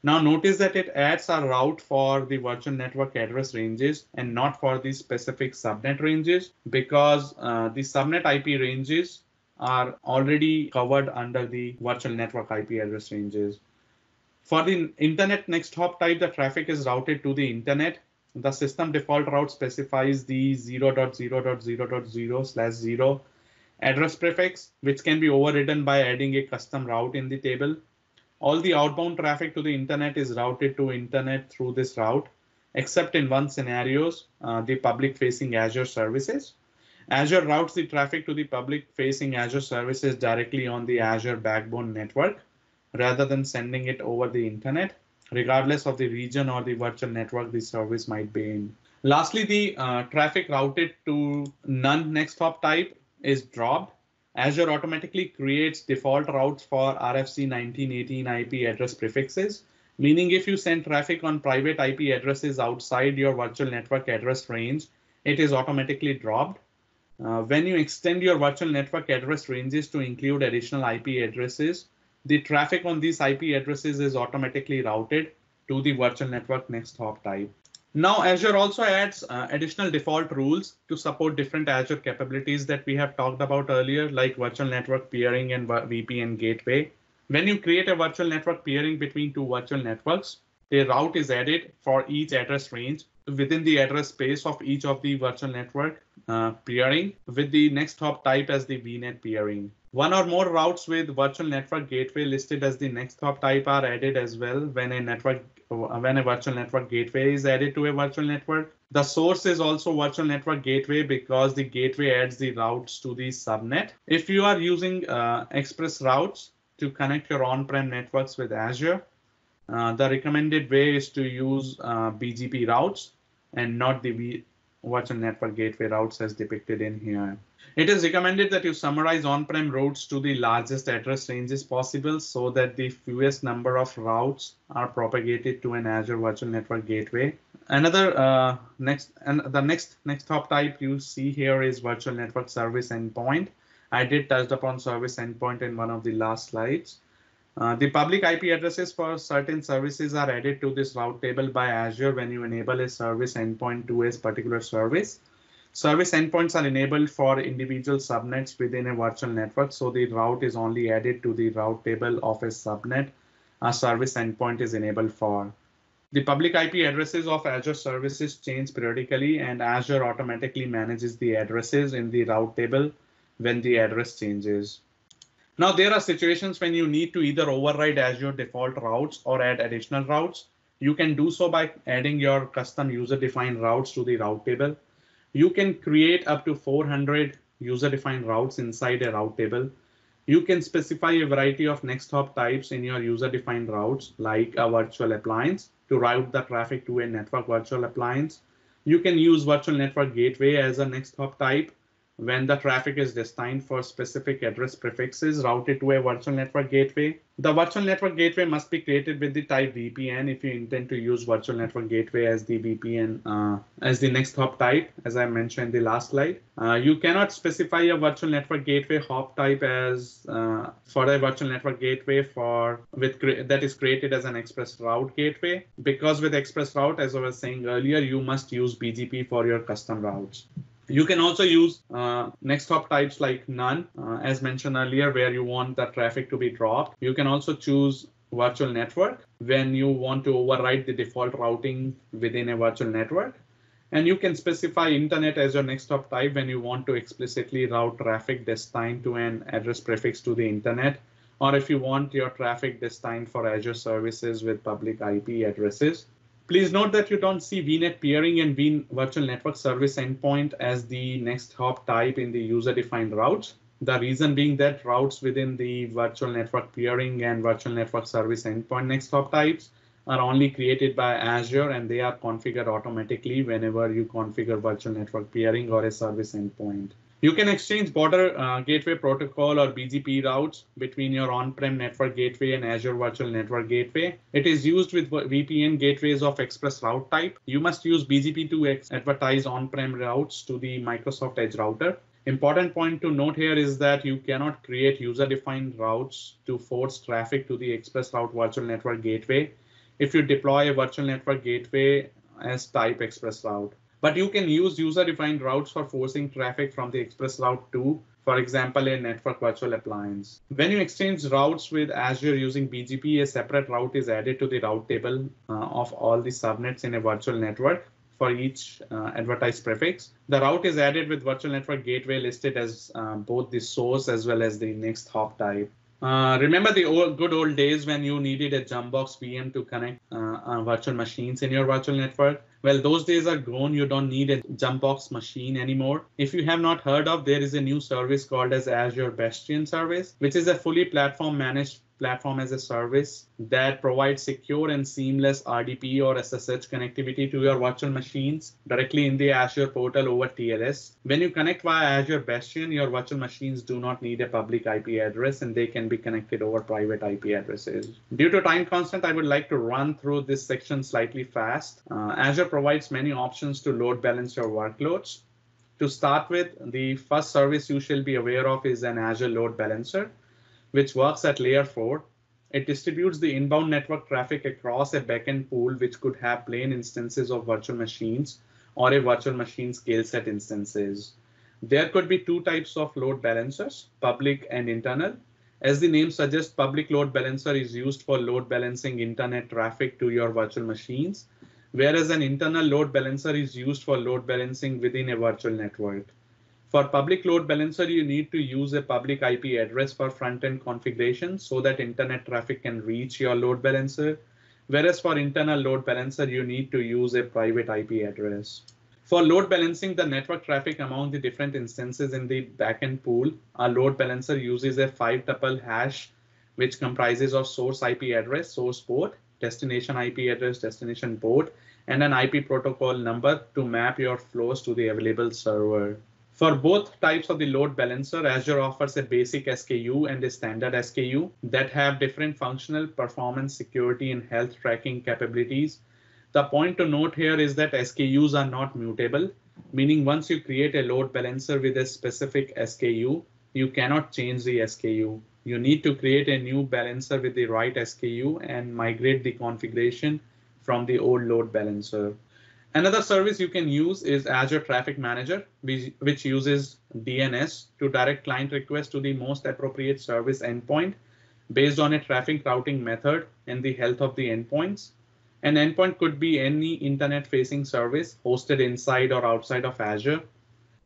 Now notice that it adds a route for the virtual network address ranges and not for the specific subnet ranges, because uh, the subnet I P ranges are already covered under the virtual network I P address ranges. For the internet next hop type, the traffic is routed to the internet. The system default route specifies the zero dot zero dot zero dot zero slash zero address prefix, which can be overridden by adding a custom route in the table. All the outbound traffic to the internet is routed to internet through this route, except in one scenario, uh, the public facing Azure services. Azure routes the traffic to the public facing Azure services directly on the Azure backbone network, rather than sending it over the internet, regardless of the region or the virtual network the service might be in. Lastly, the uh, traffic routed to none next hop type is dropped. Azure automatically creates default routes for R F C nineteen eighteen I P address prefixes, meaning if you send traffic on private I P addresses outside your virtual network address range, it is automatically dropped. Uh, when you extend your virtual network address ranges to include additional I P addresses, the traffic on these I P addresses is automatically routed to the virtual network next hop type. Now, Azure also adds uh, additional default rules to support different Azure capabilities that we have talked about earlier, like virtual network peering and V P N gateway. When you create a virtual network peering between two virtual networks, a route is added for each address range within the address space of each of the virtual network uh, peering, with the next hop type as the V NET peering. One or more routes with virtual network gateway listed as the next hop type are added as well when a network when a virtual network gateway is added to a virtual network. The source is also virtual network gateway because the gateway adds the routes to the subnet. If you are using uh, express routes to connect your on-prem networks with Azure, uh, the recommended way is to use uh, B G P routes and not the V virtual network gateway routes as depicted in here. It is recommended that you summarize on-prem routes to the largest address ranges possible so that the fewest number of routes are propagated to an Azure virtual network gateway. Another uh, next and the next next hop type you see here is virtual network service endpoint. I did touch upon service endpoint in one of the last slides. Uh, the public I P addresses for certain services are added to this route table by Azure when you enable a service endpoint to a particular service. Service endpoints are enabled for individual subnets within a virtual network, so the route is only added to the route table of a subnet a service endpoint is enabled for. The public I P addresses of Azure services change periodically, and Azure automatically manages the addresses in the route table when the address changes. Now, there are situations when you need to either override Azure default routes or add additional routes. You can do so by adding your custom user-defined routes to the route table. You can create up to four hundred user-defined routes inside a route table. You can specify a variety of next hop types in your user-defined routes, like a virtual appliance to route the traffic to a network virtual appliance. You can use virtual network gateway as a next hop type when the traffic is destined for specific address prefixes routed to a virtual network gateway. The virtual network gateway must be created with the type V P N if you intend to use virtual network gateway as the V P N uh, as the next hop type, as I mentioned in the last slide. Uh, you cannot specify a virtual network gateway hop type as uh, for a virtual network gateway for with that is created as an express route gateway, because with express route, as I was saying earlier, you must use B G P for your custom routes. You can also use uh, next hop types like none, uh, as mentioned earlier, where you want the traffic to be dropped. You can also choose virtual network when you want to override the default routing within a virtual network. And you can specify internet as your next hop type when you want to explicitly route traffic destined to an address prefix to the internet, or if you want your traffic destined for Azure services with public I P addresses. Please note that you don't see V NET peering and V virtual network service endpoint as the next hop type in the user-defined routes. The reason being that routes within the virtual network peering and virtual network service endpoint next hop types are only created by Azure, and they are configured automatically whenever you configure virtual network peering or a service endpoint. You can exchange border uh, gateway protocol or B G P routes between your on-prem network gateway and Azure virtual network gateway. It is used with V P N gateways of ExpressRoute type. You must use B G P to advertise on-prem routes to the Microsoft Edge router. Important point to note here is that you cannot create user-defined routes to force traffic to the ExpressRoute virtual network gateway if you deploy a virtual network gateway as type ExpressRoute. But you can use user-defined routes for forcing traffic from the ExpressRoute to, for example, a network virtual appliance. When you exchange routes with Azure using B G P, a separate route is added to the route table uh, of all the subnets in a virtual network for each uh, advertised prefix. The route is added with virtual network gateway listed as uh, both the source as well as the next hop type. Uh, remember the old, good old days when you needed a Jumpbox V M to connect uh, uh, virtual machines in your virtual network? Well, those days are gone. You don't need a Jumpbox machine anymore. If you have not heard of, there is a new service called as Azure Bastion service, which is a fully platform managed platform as a service that provides secure and seamless R D P or S S H connectivity to your virtual machines directly in the Azure portal over T L S. When you connect via Azure Bastion, your virtual machines do not need a public I P address and they can be connected over private I P addresses. Due to time constraint, I would like to run through this section slightly fast. Uh, Azure provides many options to load balance your workloads. To start with, the first service you shall be aware of is an Azure Load Balancer, which works at layer four. It distributes the inbound network traffic across a backend pool, which could have plain instances of virtual machines or a virtual machine scale set instances. There could be two types of load balancers, public and internal. As the name suggests, public load balancer is used for load balancing internet traffic to your virtual machines, whereas an internal load balancer is used for load balancing within a virtual network. For public load balancer, you need to use a public I P address for front-end configuration so that internet traffic can reach your load balancer, whereas for internal load balancer, you need to use a private I P address. For load balancing the network traffic among the different instances in the backend pool, our load balancer uses a five-tuple hash, which comprises of source I P address, source port, destination I P address, destination port, and an I P protocol number to map your flows to the available server. For both types of the load balancer, Azure offers a basic S K U and a standard S K U that have different functional, performance, security, and health tracking capabilities. The point to note here is that S K Us are not mutable, meaning once you create a load balancer with a specific S K U, you cannot change the S K U. You need to create a new balancer with the right S K U and migrate the configuration from the old load balancer. Another service you can use is Azure Traffic Manager, which uses D N S to direct client requests to the most appropriate service endpoint based on a traffic routing method and the health of the endpoints. An endpoint could be any internet-facing service hosted inside or outside of Azure.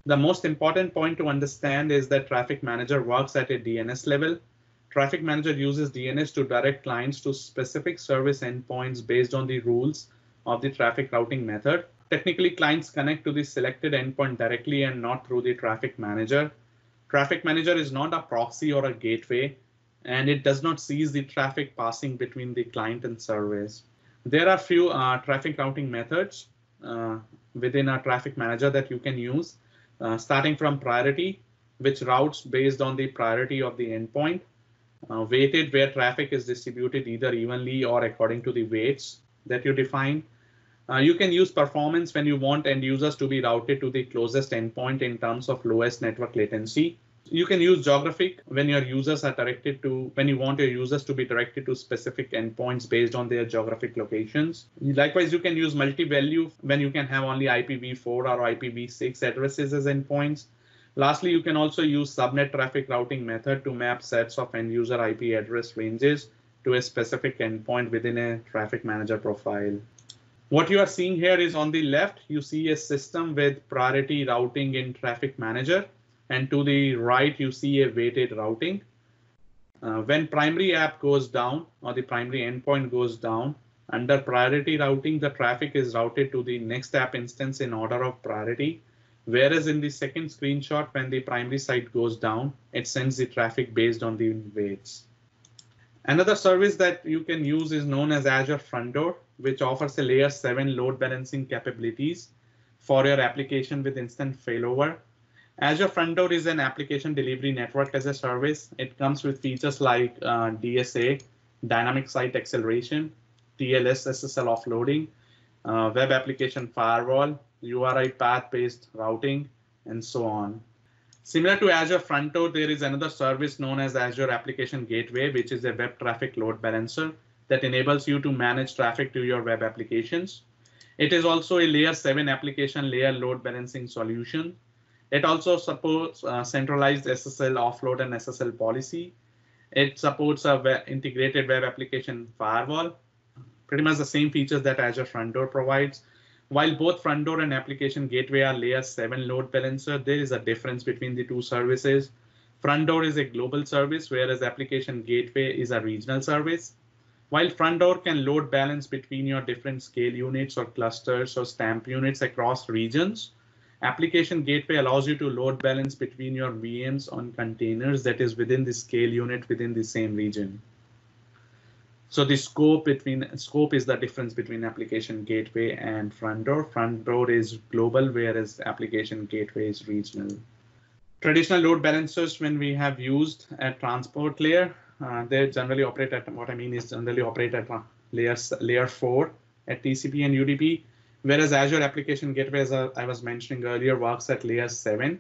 The most important point to understand is that Traffic Manager works at a D N S level. Traffic Manager uses D N S to direct clients to specific service endpoints based on the rules of the traffic routing method. Technically, clients connect to the selected endpoint directly and not through the traffic manager. Traffic manager is not a proxy or a gateway, and it does not seize the traffic passing between the client and service. There are few uh, traffic routing methods uh, within our traffic manager that you can use, uh, starting from priority, which routes based on the priority of the endpoint, uh, weighted, where traffic is distributed either evenly or according to the weights that you define. Uh, you can use performance when you want end users to be routed to the closest endpoint in terms of lowest network latency. You can use geographic when your users are directed to, when you want your users to be directed to specific endpoints based on their geographic locations. Likewise, you can use multi-value when you can have only I P v four or I P v six addresses as endpoints. Lastly, you can also use subnet traffic routing method to map sets of end user I P address ranges to a specific endpoint within a traffic manager profile. What you are seeing here is on the left, you see a system with priority routing in traffic manager, and to the right, you see a weighted routing. Uh, when primary app goes down or the primary endpoint goes down, under priority routing, the traffic is routed to the next app instance in order of priority. Whereas in the second screenshot, when the primary site goes down, it sends the traffic based on the weights. Another service that you can use is known as Azure Front Door, which offers a layer seven load balancing capabilities for your application with instant failover. Azure Front Door is an application delivery network as a service. It comes with features like uh, D S A, dynamic site acceleration, T L S S S L offloading, uh, web application firewall, U R I path-based routing, and so on. Similar to Azure Front Door, there is another service known as Azure Application Gateway, which is a web traffic load balancer that enables you to manage traffic to your web applications. It is also a layer seven application layer load balancing solution. It also supports uh, centralized S S L offload and S S L policy. It supports a web integrated web application firewall, pretty much the same features that Azure Front Door provides. While both Front Door and Application Gateway are layer seven load balancer, there is a difference between the two services. Front Door is a global service, whereas Application Gateway is a regional service. While Front Door can load balance between your different scale units or clusters or stamp units across regions, Application Gateway allows you to load balance between your V Ms on containers that is within the scale unit within the same region. So the scope between scope is the difference between Application Gateway and Front Door. Front Door is global, whereas Application Gateway is regional. Traditional load balancers, when we have used at transport layer, uh, they generally operate at what I mean is generally operate at layers layer four at T C P and U D P, whereas Azure Application Gateway, as I was mentioning earlier, works at layer seven.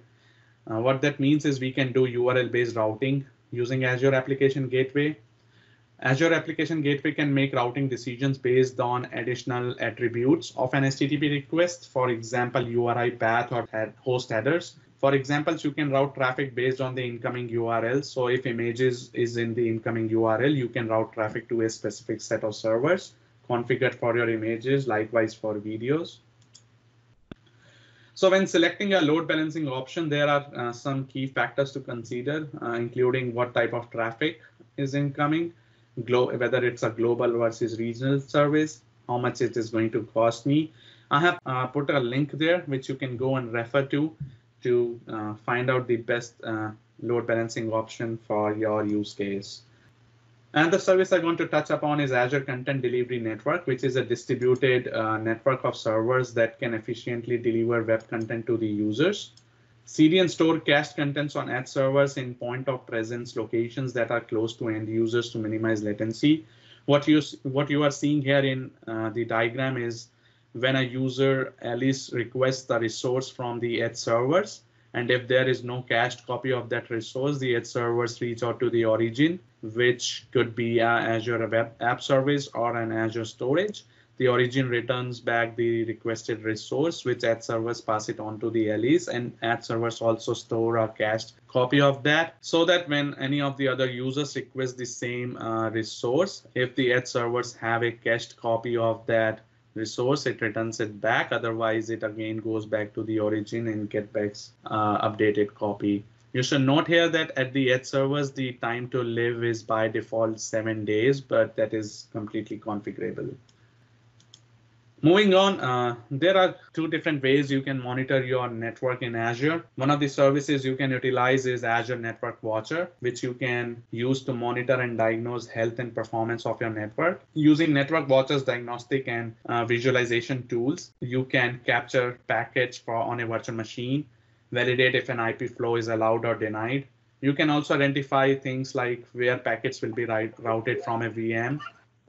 Uh, what that means is we can do U R L-based routing using Azure Application Gateway. Azure Application Gateway can make routing decisions based on additional attributes of an H T T P request, for example, U R I path or host headers. For example, you can route traffic based on the incoming U R L. So if images is in the incoming U R L, you can route traffic to a specific set of servers configured for your images, likewise for videos. So when selecting a load balancing option, there are uh, some key factors to consider, uh, including what type of traffic is incoming, whether it's a global versus regional service, how much it is going to cost me. I have uh, put a link there which you can go and refer to to uh, find out the best uh, load balancing option for your use case. And the service I want to touch upon is Azure Content Delivery Network, which is a distributed uh, network of servers that can efficiently deliver web content to the users. C D and store cached contents on edge servers in point of presence locations that are close to end users to minimize latency. What you, what you are seeing here in uh, the diagram is when a user Alice requests a resource from the edge servers, and if there is no cached copy of that resource, the edge servers reach out to the origin, which could be an Azure web app service or an Azure storage. The origin returns back the requested resource, which ad servers pass it on to the Alice, and ad servers also store a cached copy of that, so that when any of the other users request the same uh, resource, if the ad servers have a cached copy of that resource, it returns it back. Otherwise, it again goes back to the origin and gets back uh, updated copy. You should note here that at the edge servers, the time to live is by default seven days, but that is completely configurable. Moving on, uh, there are two different ways you can monitor your network in Azure. One of the services you can utilize is Azure Network Watcher, which you can use to monitor and diagnose health and performance of your network. Using Network Watcher's diagnostic and uh, visualization tools, you can capture packets for on a virtual machine, validate if an I P flow is allowed or denied. You can also identify things like where packets will be right, routed from a V M,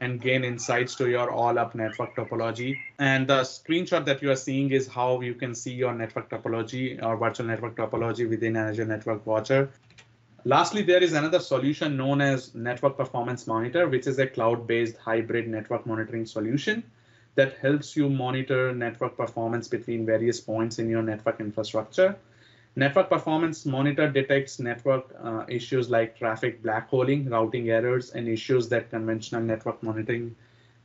and gain insights to your all-up network topology. And the screenshot that you are seeing is how you can see your network topology or virtual network topology within Azure Network Watcher. Lastly, there is another solution known as Network Performance Monitor, which is a cloud-based hybrid network monitoring solution that helps you monitor network performance between various points in your network infrastructure. Network Performance Monitor detects network uh, issues like traffic blackholing, routing errors, and issues that conventional network monitoring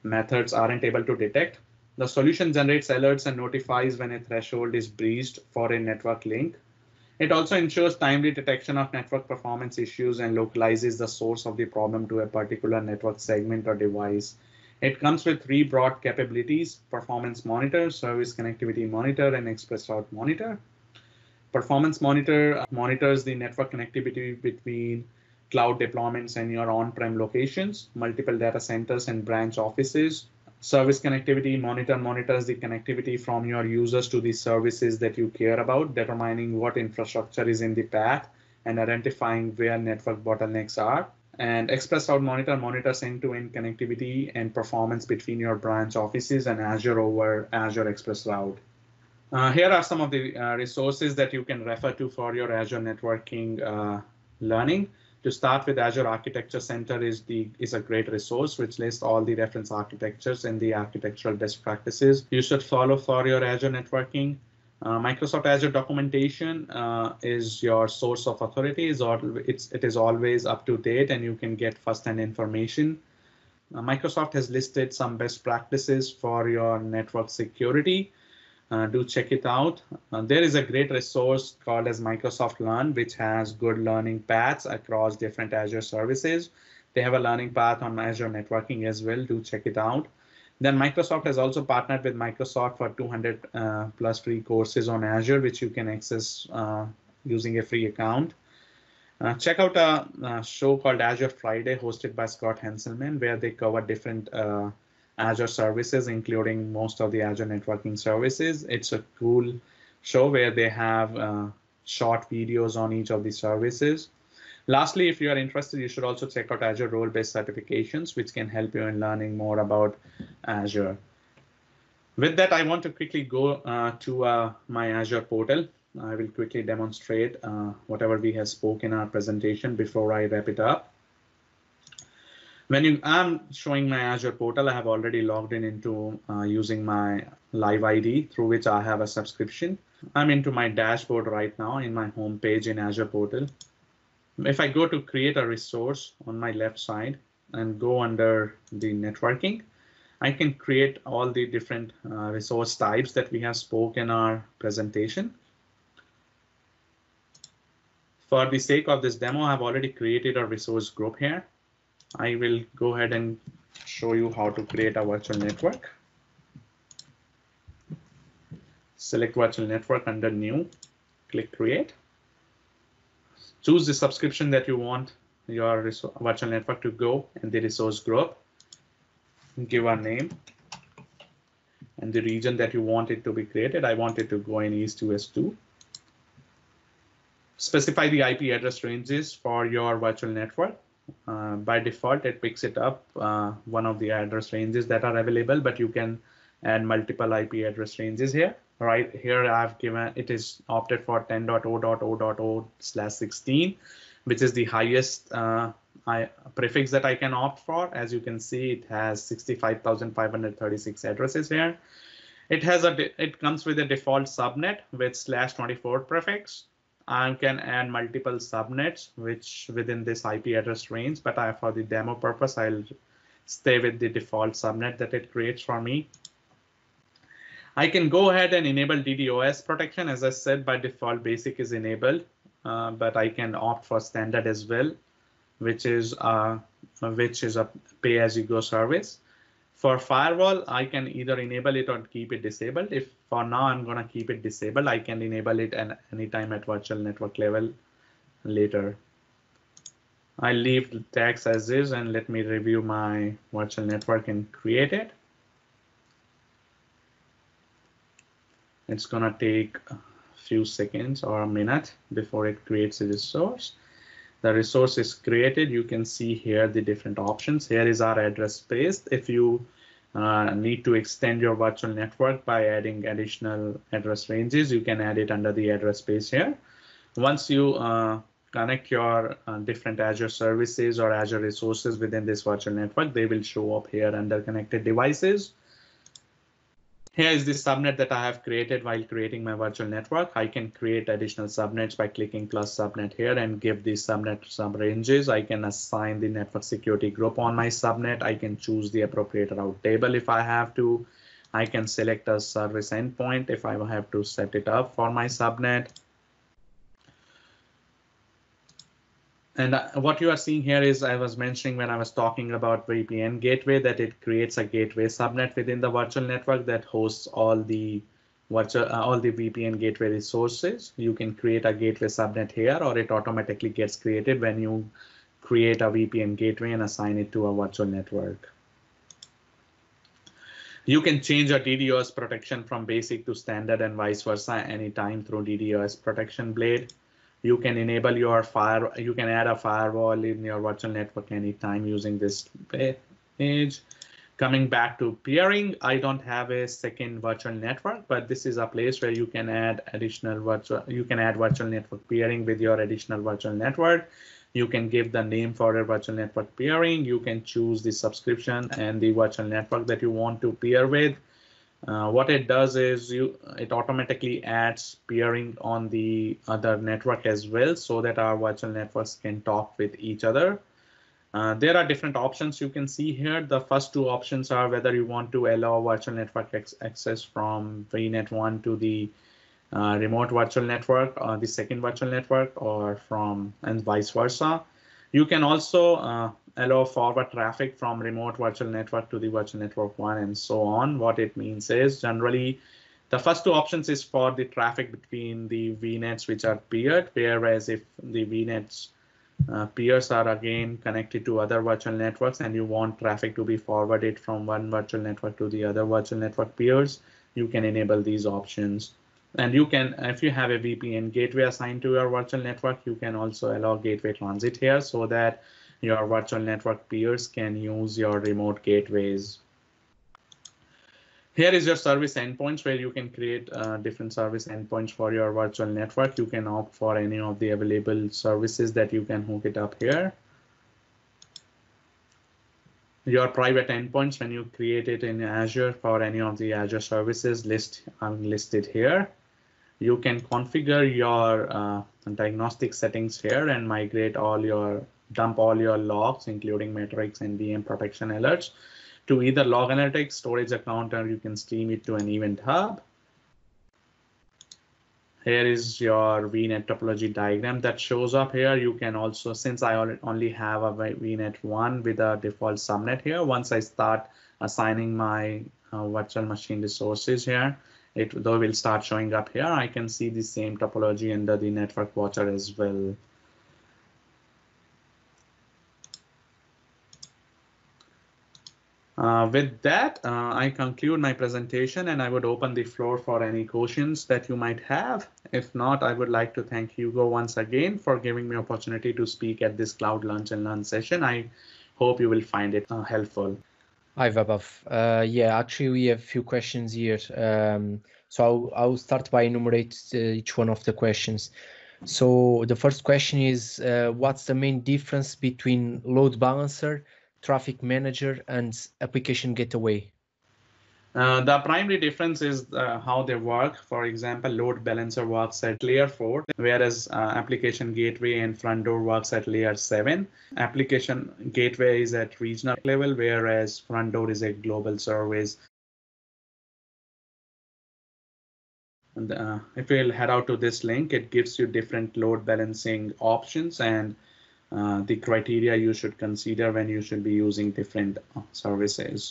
methods aren't able to detect. The solution generates alerts and notifies when a threshold is breached for a network link. It also ensures timely detection of network performance issues and localizes the source of the problem to a particular network segment or device. It comes with three broad capabilities: Performance Monitor, Service Connectivity Monitor, and ExpressRoute Monitor. Performance Monitor monitors the network connectivity between cloud deployments in your on-prem locations, multiple data centers and branch offices. Service connectivity monitor monitors the connectivity from your users to the services that you care about, determining what infrastructure is in the path and identifying where network bottlenecks are. And ExpressRoute monitor monitors end-to-end connectivity and performance between your branch offices and Azure over Azure ExpressRoute. Uh, here are some of the uh, resources that you can refer to for your Azure networking uh, learning. To start with, Azure Architecture Center is the is a great resource which lists all the reference architectures and the architectural best practices you should follow for your Azure networking. Uh, Microsoft Azure documentation uh, is your source of authorities, or it's it is always up to date and you can get first-hand information. Uh, Microsoft has listed some best practices for your network security. Uh, do check it out. Uh, there is a great resource called as Microsoft Learn, which has good learning paths across different Azure services. They have a learning path on Azure networking as well. Do check it out. Then Microsoft has also partnered with Microsoft for two hundred uh, plus free courses on Azure, which you can access uh, using a free account. Uh, check out a, a show called Azure Friday, hosted by Scott Hanselman, where they cover different uh, Azure services, including most of the Azure networking services. It's a cool show where they have uh, short videos on each of the services. Lastly, if you are interested, you should also check out Azure role-based certifications, which can help you in learning more about Azure. With that, I want to quickly go uh, to uh, my Azure portal. I will quickly demonstrate uh, whatever we have spoken in our presentation before I wrap it up. When you, I'm showing my Azure portal, I have already logged in into uh, using my live I D through which I have a subscription. I'm into my dashboard right now in my home page in Azure portal. If I go to create a resource on my left side and go under the networking, I can create all the different uh, resource types that we have spoken in our presentation. For the sake of this demo, I've already created a resource group here. I will go ahead and show you how to create a virtual network. Select virtual network under new, click create. Choose the subscription that you want your virtual network to go and the resource group. Give a name and the region that you want it to be created. I want it to go in East U S two. Specify the I P address ranges for your virtual network. Uh, by default, it picks it up uh, one of the address ranges that are available, but you can add multiple I P address ranges here. Right here, I've given it is opted for ten dot zero dot zero dot zero slash sixteen, which is the highest uh, I, prefix that I can opt for. As you can see, it has sixty-five thousand five hundred thirty-six addresses here. It has a it comes with a default subnet with slash twenty-four prefix. I can add multiple subnets which within this I P address range, but I, for the demo purpose, I'll stay with the default subnet that it creates for me. I can go ahead and enable DDoS protection. As I said, by default, basic is enabled, uh, but I can opt for standard as well, which is uh, which is a pay-as-you-go service. For firewall, I can either enable it or keep it disabled. If for now I'm going to keep it disabled, I can enable it at any time at virtual network level later. I leave the text as is and let me review my virtual network and create it. It's going to take a few seconds or a minute before it creates a resource. The resource is created. You can see here the different options. Here is our address space. If you uh, need to extend your virtual network by adding additional address ranges, you can add it under the address space here. Once you uh, connect your uh, different Azure services or Azure resources within this virtual network, they will show up here under connected devices. Here is the subnet that I have created while creating my virtual network. I can create additional subnets by clicking plus subnet here and give the subnet sub ranges. I can assign the network security group on my subnet. I can choose the appropriate route table if I have to. I can select a service endpoint if I have to set it up for my subnet. And what you are seeing here is I was mentioning when I was talking about V P N gateway that it creates a gateway subnet within the virtual network that hosts all the virtual, uh, all the V P N gateway resources. You can create a gateway subnet here, or it automatically gets created when you create a V P N gateway and assign it to a virtual network. You can change your DDoS protection from basic to standard and vice versa anytime through DDoS protection blade. You can enable your fire. You can add a firewall in your virtual network anytime using this page. Coming back to peering, I don't have a second virtual network, but this is a place where you can add additional virtual. You can add virtual network peering with your additional virtual network. You can give the name for a virtual network peering. You can choose the subscription and the virtual network that you want to peer with. Uh, what it does is you, it automatically adds peering on the other network as well, so that our virtual networks can talk with each other. Uh, there are different options you can see here. The first two options are whether you want to allow virtual network access from V NET one to the Uh, remote virtual network or the second virtual network, or from and vice versa. You can also uh, allow forward traffic from remote virtual network to the virtual network one and so on. What it means is generally the first two options is for the traffic between the V NETs which are peered, whereas if the V NETs uh, peers are again connected to other virtual networks and you want traffic to be forwarded from one virtual network to the other virtual network peers, you can enable these options. And you can, if you have a V P N gateway assigned to your virtual network, you can also allow gateway transit here so that your virtual network peers can use your remote gateways. Here is your service endpoints where you can create uh, different service endpoints for your virtual network. You can opt for any of the available services that you can hook it up here. Your private endpoints, when you create it in Azure for any of the Azure services, list are listed here. You can configure your uh, diagnostic settings here and migrate all your, dump all your logs, including metrics and V M protection alerts, to either log analytics, storage account, or you can stream it to an event hub. Here is your V NET topology diagram that shows up here. You can also, since I only have a V NET one with a default subnet here, once I start assigning my uh, virtual machine resources here, it though will start showing up here. I can see the same topology under the network watcher as well. Uh, with that, uh, I conclude my presentation and I would open the floor for any questions that you might have. If not, I would like to thank Hugo once again for giving me opportunity to speak at this Cloud Lunch and Learn session. I hope you will find it uh, helpful. Hi, Vaibhav. Uh, yeah, actually, we have a few questions here. Um, so I'll, I'll start by enumerating uh, each one of the questions. So the first question is, uh, what's the main difference between load balancer, traffic manager, and application gateway? Uh, the primary difference is uh, how they work. For example, load balancer works at layer four, whereas uh, application gateway and front door works at layer seven. Application gateway is at regional level, whereas front door is a global service. And, uh, if you'll head out to this link, it gives you different load balancing options and Uh, the criteria you should consider when you should be using different services.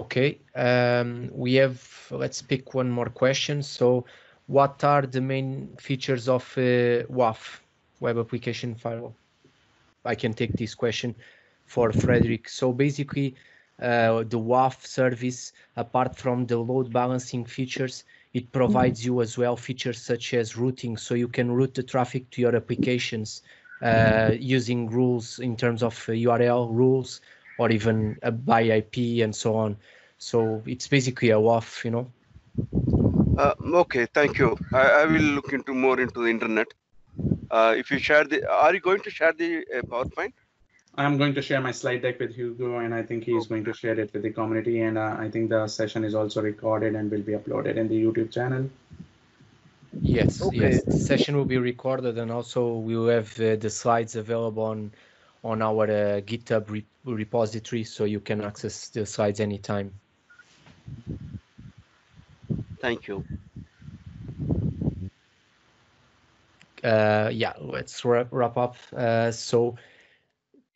Okay, um, we have, let's pick one more question. So what are the main features of uh, W A F, Web Application Firewall? I can take this question for Frederick. So basically, uh, the W A F service, apart from the load balancing features, it provides you as well features such as routing, so you can route the traffic to your applications uh, using rules in terms of U R L rules, or even uh, by I P and so on. So it's basically a W A F, you know. Uh, okay, thank you. I, I will look into more into the internet. Uh, if you share the, are you going to share the uh, PowerPoint? I'm going to share my slide deck with Hugo, and I think he's going to share it with the community. And uh, I think the session is also recorded and will be uploaded in the YouTube channel. Yes, okay. Yes. The session will be recorded, and also we will have uh, the slides available on on our uh, GitHub re repository, so you can access the slides anytime. Thank you. Uh, yeah, let's wrap, wrap up. Uh, so.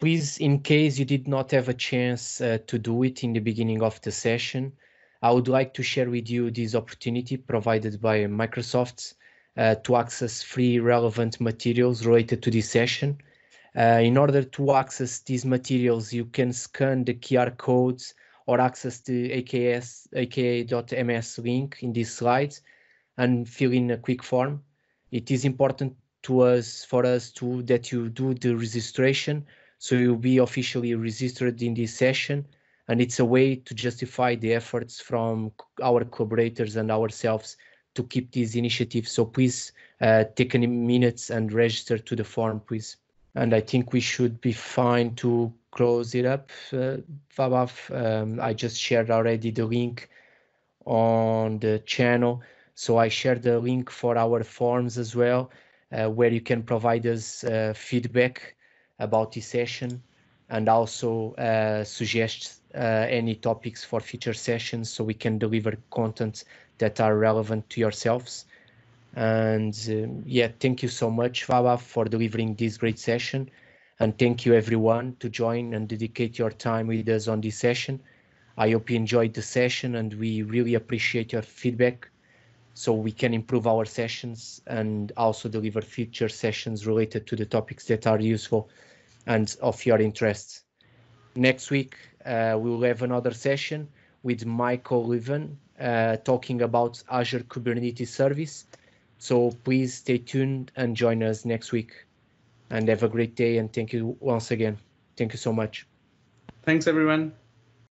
Please, in case you did not have a chance uh, to do it in the beginning of the session, I would like to share with you this opportunity provided by Microsoft uh, to access free relevant materials related to this session. Uh, in order to access these materials, you can scan the Q R codes or access the A K S, A K A dot M S link in these slides and fill in a quick form. It is important to us, for us to, that you do the registration, so you'll be officially registered in this session, and it's a way to justify the efforts from our collaborators and ourselves to keep these initiatives. So please uh, take any minutes and register to the form, please. And I think we should be fine to close it up, uh, Vaibhav. Um, I just shared already the link on the channel. So I shared the link for our forms as well, uh, where you can provide us uh, feedback about this session and also uh, suggest uh, any topics for future sessions, so we can deliver content that are relevant to yourselves. And um, yeah, thank you so much, Vaibhav, for delivering this great session. And thank you everyone to join and dedicate your time with us on this session. I hope you enjoyed the session, and we really appreciate your feedback so we can improve our sessions and also deliver future sessions related to the topics that are useful and of your interest. Next week, uh, we will have another session with Michael Levin uh, talking about Azure Kubernetes Service. So please stay tuned and join us next week, and have a great day. And thank you once again. Thank you so much. Thanks, everyone.